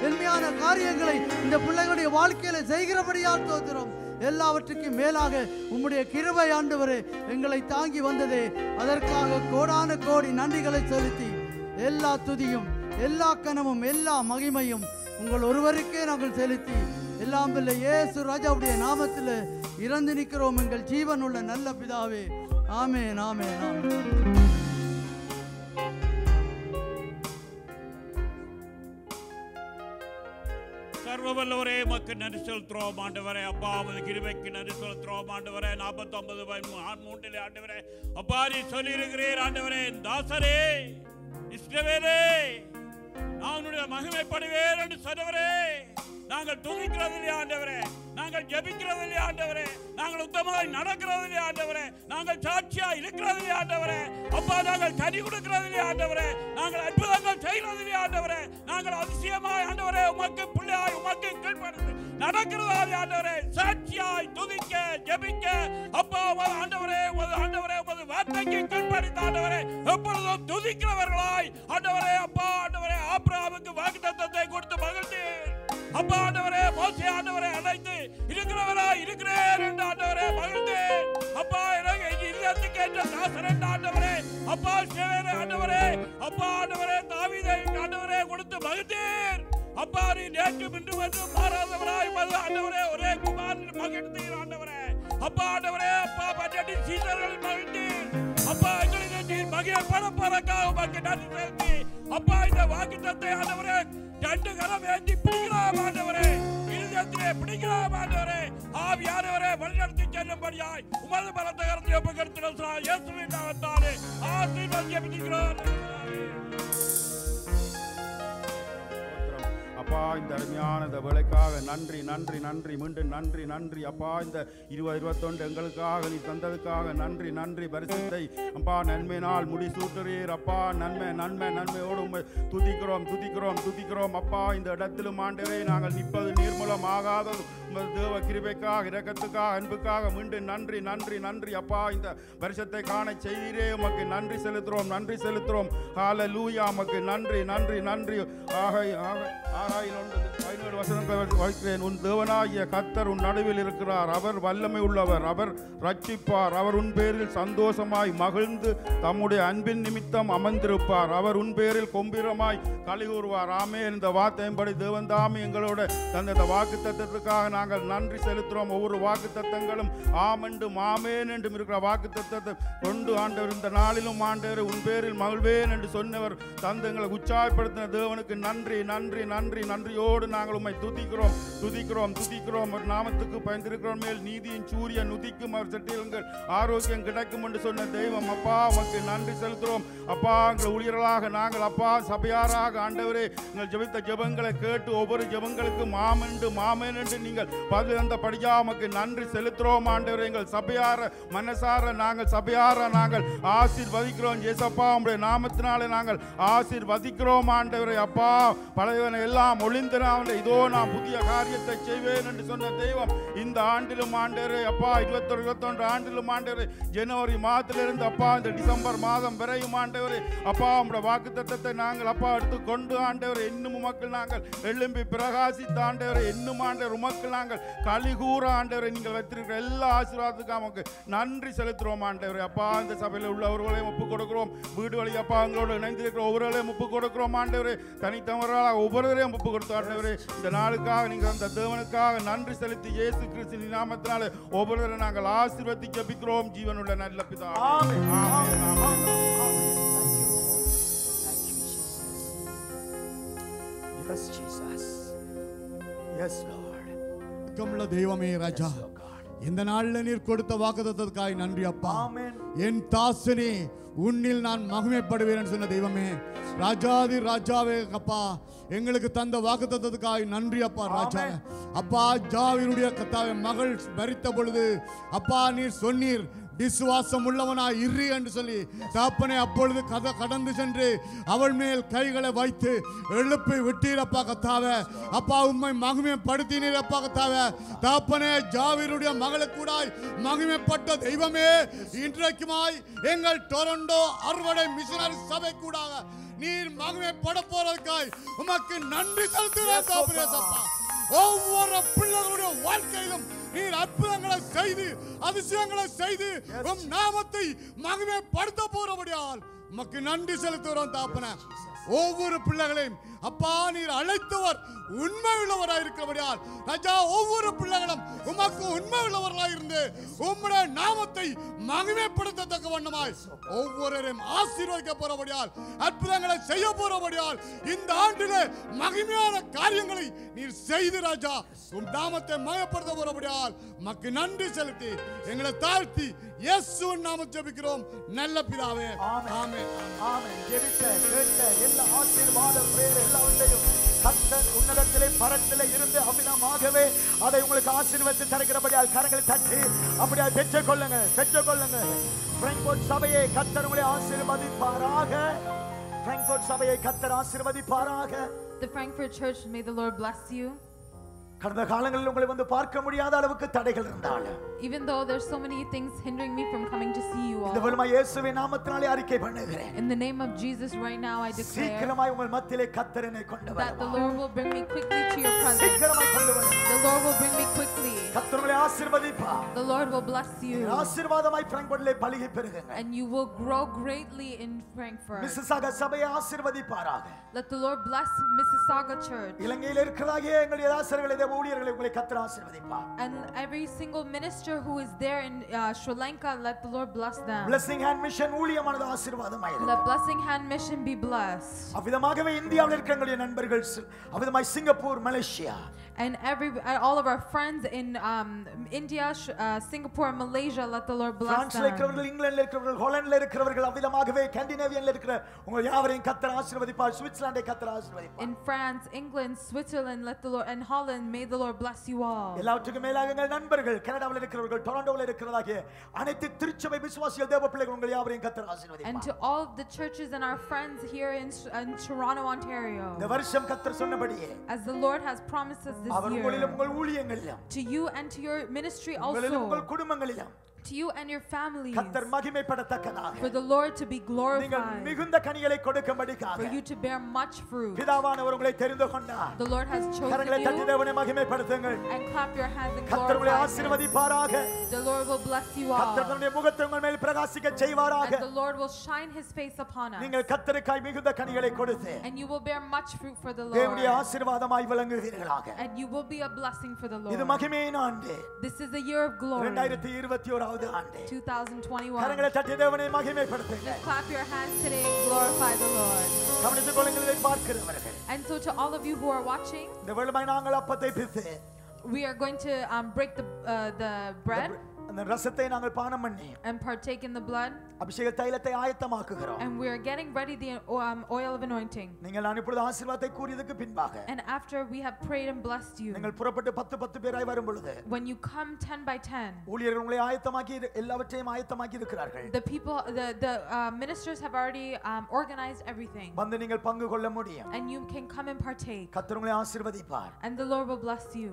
எண்மையான காரியங்களை இந்த பிள்ளைகளுடைய வாழ்க்கையில செய்கிறபடியால் தோத்துறோம். எல்லாவற்றுக்கும் மேலாக உம்முடைய கிருபை ஆண்டவரே எங்களை தாங்கி வந்ததே, அதற்காக கோடான கோடி நன்றிகளை செலுத்தி எல்லா துதியும் எல்லா கனமும் எல்லா மகிமையும் உங்கள் ஒருவருக்கே நாங்கள் செலுத்தி எல்லாம் இல்லை இயேசு ராஜாவுடைய நாமத்தில் இறந்து நிற்கிறோம் எங்கள் ஜீவன் உள்ள நல்ல பிதாவே. ஆமென், ஆமென், ஆமென். சர்வவல்லவரே, மக்கு நன்றி செலுத்துறோம் ஆண்டவரே. அப்பா உமது கிருபைக்கு நன்றி செலுத்துறோம் ஆண்டவரே. 49:3 ஆண்டவரே, அப்பா நீ சொல்லி இருக்கிறீர் ஆண்டவரே, தாசரே இஸ்ரவேலே நான் உன்னுடைய மகிமைப்படுவேன் என்று சொன்னவரே, நாங்கள் தூங்கிக்கிறது இல்லையா ஆண்டவரே, நாங்கள் ஜெபிக்கிறது இல்லையா ஆண்டவரே, நாங்கள் உத்தமமாய் நடக்கிறது இல்லையா ஆண்டவரே, நாங்கள் சாட்சியா இருக்கிறது இல்லையா ஆண்டவரே, அப்பா நாங்கள் கனி கொடுக்கிறது இல்லையா ஆண்டவரே, நாங்கள் அற்புதங்கள் செய்கிறது இல்லையா ஆண்டவரே, நாங்கள் அதிசயமாய் ஆண்டவரே உமக்கு பிள்ளையாய் உமக்கு கீழ்ப்படிந்து நடக்கிறதா ஆண்டவரே, சாட்சியாய் துதிக்க ஜெபிக்க அப்பா ஆண்டவரே ஆண்டவரே உமது வார்த்தைக்கு கீழ்ப்படிந்த ஆண்டவரே எப்பொழுதும் துதிக்கிறவர்களாய் ஆண்டவரே. அப்பா ஆண்டவரே ஆபிரகாமுக்கு வாக்குத்தத்தத்தை கொடுத்து மகிழ்ந்து அப்பா ஆண்டவரே மோசே ஆண்டவரை அழைத்து இருக்கிறவரா இருக்கிறேன் என்று ஆண்டவரே மகிழ்ந்தேன். அப்பா இதயத்துக்கு ஏற்ற தாசர் என்று ஆண்டவரே அப்பா சேவரே ஆண்டவரே அப்பா ஆண்டவரே தாவீதை ஆண்டவரே கொடுத்து மகிழ்ந்தேன். அப்பா நீ நேற்று இன்று வந்து மாறாதவராய் ஆண்டவரே ஒரே குமாரன் மகிழ்ந்தீர் ஆண்டவரே. அப்பா ஆண்டவரே அப்பா பற்றி சீசர்கள் மகிழ்ந்தீர். அப்பா எங்களுக்கு நீர் மகிழ் பரப்பதற்காக மக்கள் நன்றி செலுத்தி அப்பா இந்த வாக்குத்தத்தை ஆண்டவரே ரெண்டு கரம் ஏற்றி பிடிக்கலாம் ஆண்டவரே, இருதயத்திலே பிடிக்கலாம் ஆண்டவரே, ஆவியானவரே வழிநடத்தி செல்லும்படியாய் உமது பலத்த கரத்தை ஒப்புக்கொடுக்கிறோம் இயேசுவின் நாமத்தாலே ஆசீர்வதிக்கிறோம். அப்பா இந்த அருமையான இந்த வேலைக்காக நன்றி, நன்றி, நன்றி, மீண்டும் நன்றி, நன்றி. அப்பா இந்த 2021 எங்களுக்காக நீ தந்ததுக்காக நன்றி, நன்றி. பரிசுத்தை அப்பா நன்மை நாள் முடிசூட்டுறீர் அப்பா, நன்மை நன்மை நன்மையோடு துதிக்கிறோம் துதிக்கிறோம் துதிக்கிறோம். அப்பா இந்த இடத்திலும் ஆண்டவரே நாங்கள் நிற்பது நீர்மூலம் ஆகாதது உங்கள் தேவ கிருபைக்காக இரக்கத்துக்காக அன்புக்காக மீண்டும் நன்றி, நன்றி, நன்றி. அப்பா இந்த வருஷத்தை காண செய்கிறே உமக்கு நன்றி செலுத்துகிறோம், நன்றி செலுத்துகிறோம். ஹல்லேலூயா, உமக்கு நன்றி, நன்றி, நன்றி. ஆக பதினேழு வசனங்கள் வாசிக்கிறேன். உன் தேவனாகிய கர்த்தர் உன் நடுவில் இருக்கிறார், அவர் வல்லமை உள்ளவர், அவர் ரட்சிப்பார், அவர் உன் பேரில் சந்தோஷமாய் மகிழ்ந்து தம்முடைய அன்பின் நிமித்தம் அமர்ந்திருப்பார், அவர் உன் பேரில் கொம்பிரமாய் களி கூறுவார். ஆமே. இந்த வார்த்தையின்படி தேவன் தாமே எங்களோட தந்த வாக்கு தத்துவத்திற்காக நாங்கள் நன்றி செலுத்துகிறோம். ஒவ்வொரு வாக்கு தத்தங்களும் ஆமென்றும் ஆமேன் என்றும் இருக்கிற வாக்கு தத்தத்தை கொண்டு ஆண்டவர் இந்த நாளிலும் ஆண்டவர் உன் பேரில் மகிழ்வேன் என்று சொன்னவர் தந்து எங்களை உற்சாகப்படுத்தின தேவனுக்கு நன்றி நன்றி நன்றி. நன்றியோடு நாங்கள் உம்மை துதிக்கிறோம் துதிக்கிறோம் துதிக்கிறோம். ஒரு நாமத்துக்கு பயந்திருக்கிறோம். மேல் நீதியின் சூரியன் உதிக்கும், அவர் சட்டியங்கள் ஆரோக்கியம் கிடைக்கும் என்று சொன்ன தெய்வம் அப்பா உமக்கு நன்றி செலுத்துகிறோம். அப்பா எங்கள் ஊழியர்களாக நாங்கள் அப்பா சபையாராக ஆண்டவரே எங்கள் ஜெபித்த ஜெபங்களை கேட்டு ஒவ்வொரு ஜெபங்களுக்கும் மாமென்று மாமேன் என்று நீங்கள் பதில் தந்த படியா உமக்கு நன்றி செலுத்துகிறோம் ஆண்டவரே. எங்கள் சபையார மனசார நாங்கள் சபையார நாங்கள் ஆசீர்வதிக்கிறோம் ஏசப்பா. உங்களுடைய நாமத்தினாலே நாங்கள் ஆசீர்வதிக்கிறோம் ஆண்டவரே. அப்பா பழையவனை எல்லாம் ஒளிந்தனாவில் இதோ நான் புதிய காரியத்தை செய்வேன் என்று சொன்ன தெய்வம் இந்த ஆண்டிலும் ஆண்டவரே அப்பா 21 ஆண்டிலும் ஆண்டவரே ஜனவரி மாதத்திலிருந்து அப்பா இந்த டிசம்பர் மாதம் வரையும் ஆண்டவரே அப்பா உங்களுடைய வாக்குத்தத்தத்தை நாங்கள் அப்பா எடுத்துக்கொண்டு ஆண்டவரே இன்னும் உமக்கள் நாங்கள் எழும்பி பிரகாசித்த ஆண்டவரே இன்னும் ஆண்டவர் உமக்கள் நாங்கள் கலிகூற ஆண்டவரை நீங்கள் வைத்திருக்கிற எல்லா ஆசீர்வாதத்துக்கும் நமக்கு நன்றி செலுத்துகிறோம் ஆண்டவரே. அப்பா இந்த சபையில் உள்ளவர்களையும் ஒப்புக் கொடுக்கிறோம். வீடு வழி அப்பா எங்களோடு இணைந்திருக்கிற ஒவ்வொருவரையும் ஒப்புக் கொடுக்கிறோம் ஆண்டவரே. தனித்தவர்களாக ஒவ்வொருவரையும் ஒப்புக் கொடுத்த ஆண்டவரே இந்த நாளுக்காக நீங்கள் அந்த தேவனுக்காக நன்றி செலுத்தி இயேசு கிறிஸ்துவின் நாமத்தினாலே ஒவ்வொருவரை நாங்கள் ஆசீர்வதித்து ஜெபிக்கிறோம் ஜீவனுள்ள நல்ல பிதாவே. ஆமென் ஆமென் ஆமென். Yes Jesus. Yes Lord. கமல தெய்வமே ராஜா, இந்த நாளில் நீர் கொடுத்த வாக்குத்தத்தத்துக்காய் நன்றி அப்பா. என் தாசனே உன்னில் நான் மகிமைப்படுவேன் சொன்ன தெய்வமே ராஜாதி ராஜாவே அப்பா, எங்களுக்கு தந்த வாக்குத்தத்தத்துக்காய் நன்றி அப்பா. ராஜா அப்பா ஜாவினுடைய கத்தாவை மகள் மரித்த பொழுது அப்பா நீர் சொன்னீர் விசுவாசம் உள்ளவனா இரு என்று சொல்லி தாப்பனை அப்பொழுது கதை கடந்து சென்று அவள் மேல் கைகளை வைத்து எழுப்பி விட்டீரப்பா கத்தாவ. அப்பா உண்மை மகிமைப்படுத்தினீரப்பா கத்தாவ. தாப்பனே ஜாவீருடைய மகளுக்கூடாய் மகிமைப்பட்ட தெய்வமே இன்றைக்குமாய் எங்கள் டொரண்டோ அறுவடை மிஷனரி சபை கூடாக நீர் மகிமைப்பட போறதுக்காய் உமக்கு நன்றி செலுத்துகிறேன். ஒவ்வொரு பிள்ளைகளுடைய வாழ்க்கையிலும் நீர் அற்புதங்களை செய்து அதிசயங்களை செய்து உம் நாமத்தை மகிமைப்படுத்த போறபடியால் உமக்கு நன்றி செலுத்துகிறோம் தாப்பன. ஒவ்வொரு பிள்ளைகளையும் அப்பா நீர் அழைத்தவர் உண்மை உள்ளவராய் இருக்கிறபடியால் ராஜா ஒவ்வொரு பிள்ளைகளும் உமக்கு உண்மை உள்ளவர்களாய் இருந்து உம்முடைய நாமத்தை மகிமைப்படுத்தத்தக்க வண்ணமாய் ஒவ்வொருவரையும் ஆசீர்வதிக்க போறபடியால் அற்புதங்களை செய்ய போறபடியால் இந்த ஆண்டிலே மகிமையான காரியங்களை நீர் செய்து ராஜா உம் நாமத்தை மகிமைப்படுத்த போறபடியால் உமக்கு நன்றி செலுத்தி எங்களை தாழ்த்தி இயேசுவின் நாமத்தை ஜெபிக்கிறோம் நல்ல பிதாவே. ஆமென் ஆமென். ஜெபித்த கேட்ட எல்லா ஆசீர்வாத பிரேயர் எல்லாவற்றையும் கர்த்தர் உன்னதத்திலே பரத்திலே இருந்து அபிதமாகவே அதை உங்களுக்கு ஆசீர்வதித்து தருகிறபடியால் கரங்களை தட்டி அப்படியே பெற்றுக்கொள்ளுங்க பெற்றுக்கொள்ளுங்க. பிராங்க்ஃபோர்ட் சபையை கர்த்தர் உங்களை ஆசீர்வதிப்பாராக. பிராங்க்ஃபோர்ட் சபையை கர்த்தர் ஆசீர்வதிப்பாராக. The Frankfurt Church, may the Lord bless you. கடந்த காலங்களில் உங்களை வந்து பார்க்க முடியாத அளவுக்கு தடைகள் இருந்தாலும் even though there's so many things hindering me from coming to see you all, இந்த வல்லமை இயேசுவின் நாமத்தினாலே அறிக்கை பண்ணுகிறேன். In the name of Jesus right now I declare, சீக்கிரமாய் உங்கள் மத்தியிலே கர்த்தர் என்னை கொண்டு வருவார். That the Lord will bring me quickly to your presence. சீக்கிரமாய் கொண்டு வருவார். The Lord will bring me quickly. கர்த்தர் உங்களை ஆசீர்வதிப்பார். The Lord will bless you. ஆசீர்வாதமாய் பிராங்க்ஃபோர்ட்டிலே பலிகை பெறுங்கள். And you will grow greatly in Frankfurt. Mississauga சபையை ஆசீர்வதிப்பாராக. Let the Lord bless Mississauga Church. இலங்கையில் இருக்கிறாயே எங்களுடைய ஆசீர்வாதங்களை ஊழியர்களை உங்களை கர்த்தர் ஆசீர்வதிப்பார். And every single minister who is there in Sri Lanka, let the Lord bless them. Blessing Hand Mission ஊழியமானது ஆசீர்வாதமாய் இருக்கும். Let Blessing Hand Mission be blessed. அவ்விதமாகவே இந்தியாவில் இருக்கிற எங்களுடைய நண்பர்கள் அவ்விதமாய் Singapore Malaysia and all of our friends in India, Singapore, Malaysia, let the Lord bless them. பிரான்ஸ்ல இங்கிலாந்துல இருக்கிறவர்கள் ஹாலண்ட்ல இருக்கிறவர்கள் அவ்விதமாகவே ஸ்காண்டிநேவியன்ல இருக்கிற உங்கள் யாவரையும் கர்த்தர் ஆசீர்வதிப்பார். சுவிட்சர்லாந்தை கர்த்தர் ஆசீர்வதிப்பார். In France, England, Switzerland, let the Lord and Holland, may the Lord bless you all. எல்லாவற்றுக்கும் மேலாக எங்கள் நண்பர்கள் கனடாவில் இருக்கிறவர்கள் டொரண்டோவில் இருக்கிறதாகிய அனைத்து திருச்சபை விசுவாசிகள் தேவ பிள்ளைகள் உங்கள் யாவரையும் கர்த்தர் ஆசீர்வதிப்பார். And to all the churches and our friends here in Toronto, Ontario. இந்த வருஷம் கர்த்தர் சொன்னபடியே as the Lord has promised us this year. அவர்களிலும் உங்கள் ஊழியங்களிலும் to you and to your ministry also. உங்கள் குடும்பங்களிலும் to you and your families, for the Lord to be glorified, for you to bear much fruit. The Lord has chosen you, and clap your hands and glorify Him. The Lord will bless you all, and the Lord will shine His face upon us, and you will bear much fruit for the Lord, and you will be a blessing for the Lord. This is the year of glory, 2021. Just clap your hands today and glorify the Lord. And so to all of you who are watching, we are going to break the bread and partake in the blood, and we are getting ready the oil of anointing. And after we have prayed and blessed you, when you come 10 by 10, the people, the ministers have already organized everything, and you can come and partake, and the Lord will bless you.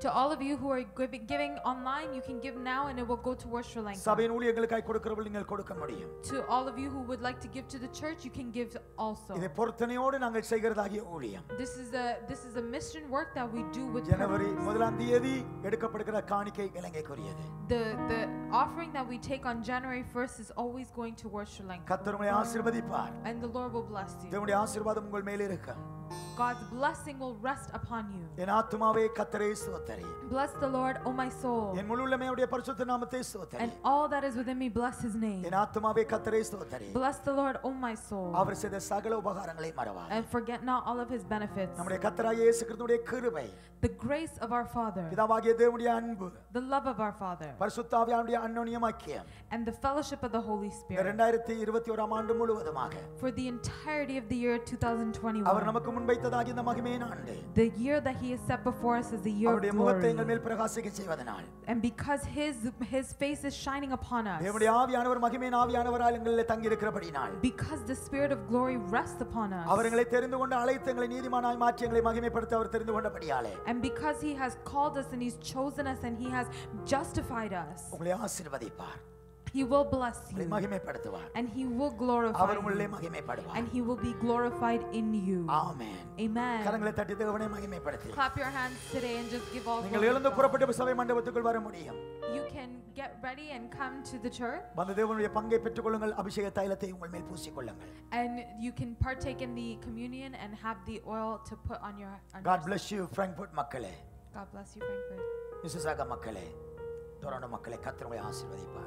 To all of you who are giving online, you can give now and it will go towards Sri Lanka. To all of you who would like to give to the church, you can give also. This is a mission work that we do with purpose. The offering that we take on January 1st is always going towards Sri Lanka, and the Lord will bless you. God's blessing will rest upon you. Bless the Lord, O my soul, and all that is within me, bless His name. Bless the Lord, O my soul, and forget not all of His benefits. The grace of our Father, the love of our Father, and the fellowship of the Holy Spirit, for the entirety of the year 2021. The year that He has set before us is the year of glory. And because His face is shining upon us, because the Spirit of glory rests upon us, and because He has called us and He's chosen us and He has justified us, He will bless you, and He will glorify you, and He will be glorified in you. Amen. Amen. Clap your hands today and just give all glory. You can get ready and come to the church, and you can partake in the communion and have the oil to put on your hands. God bless you, Frankfurt Makkale. God bless you, Frankfurt. Mississauga Makkale, Toronto Makkale, Kathirungalai Aasirvadipar.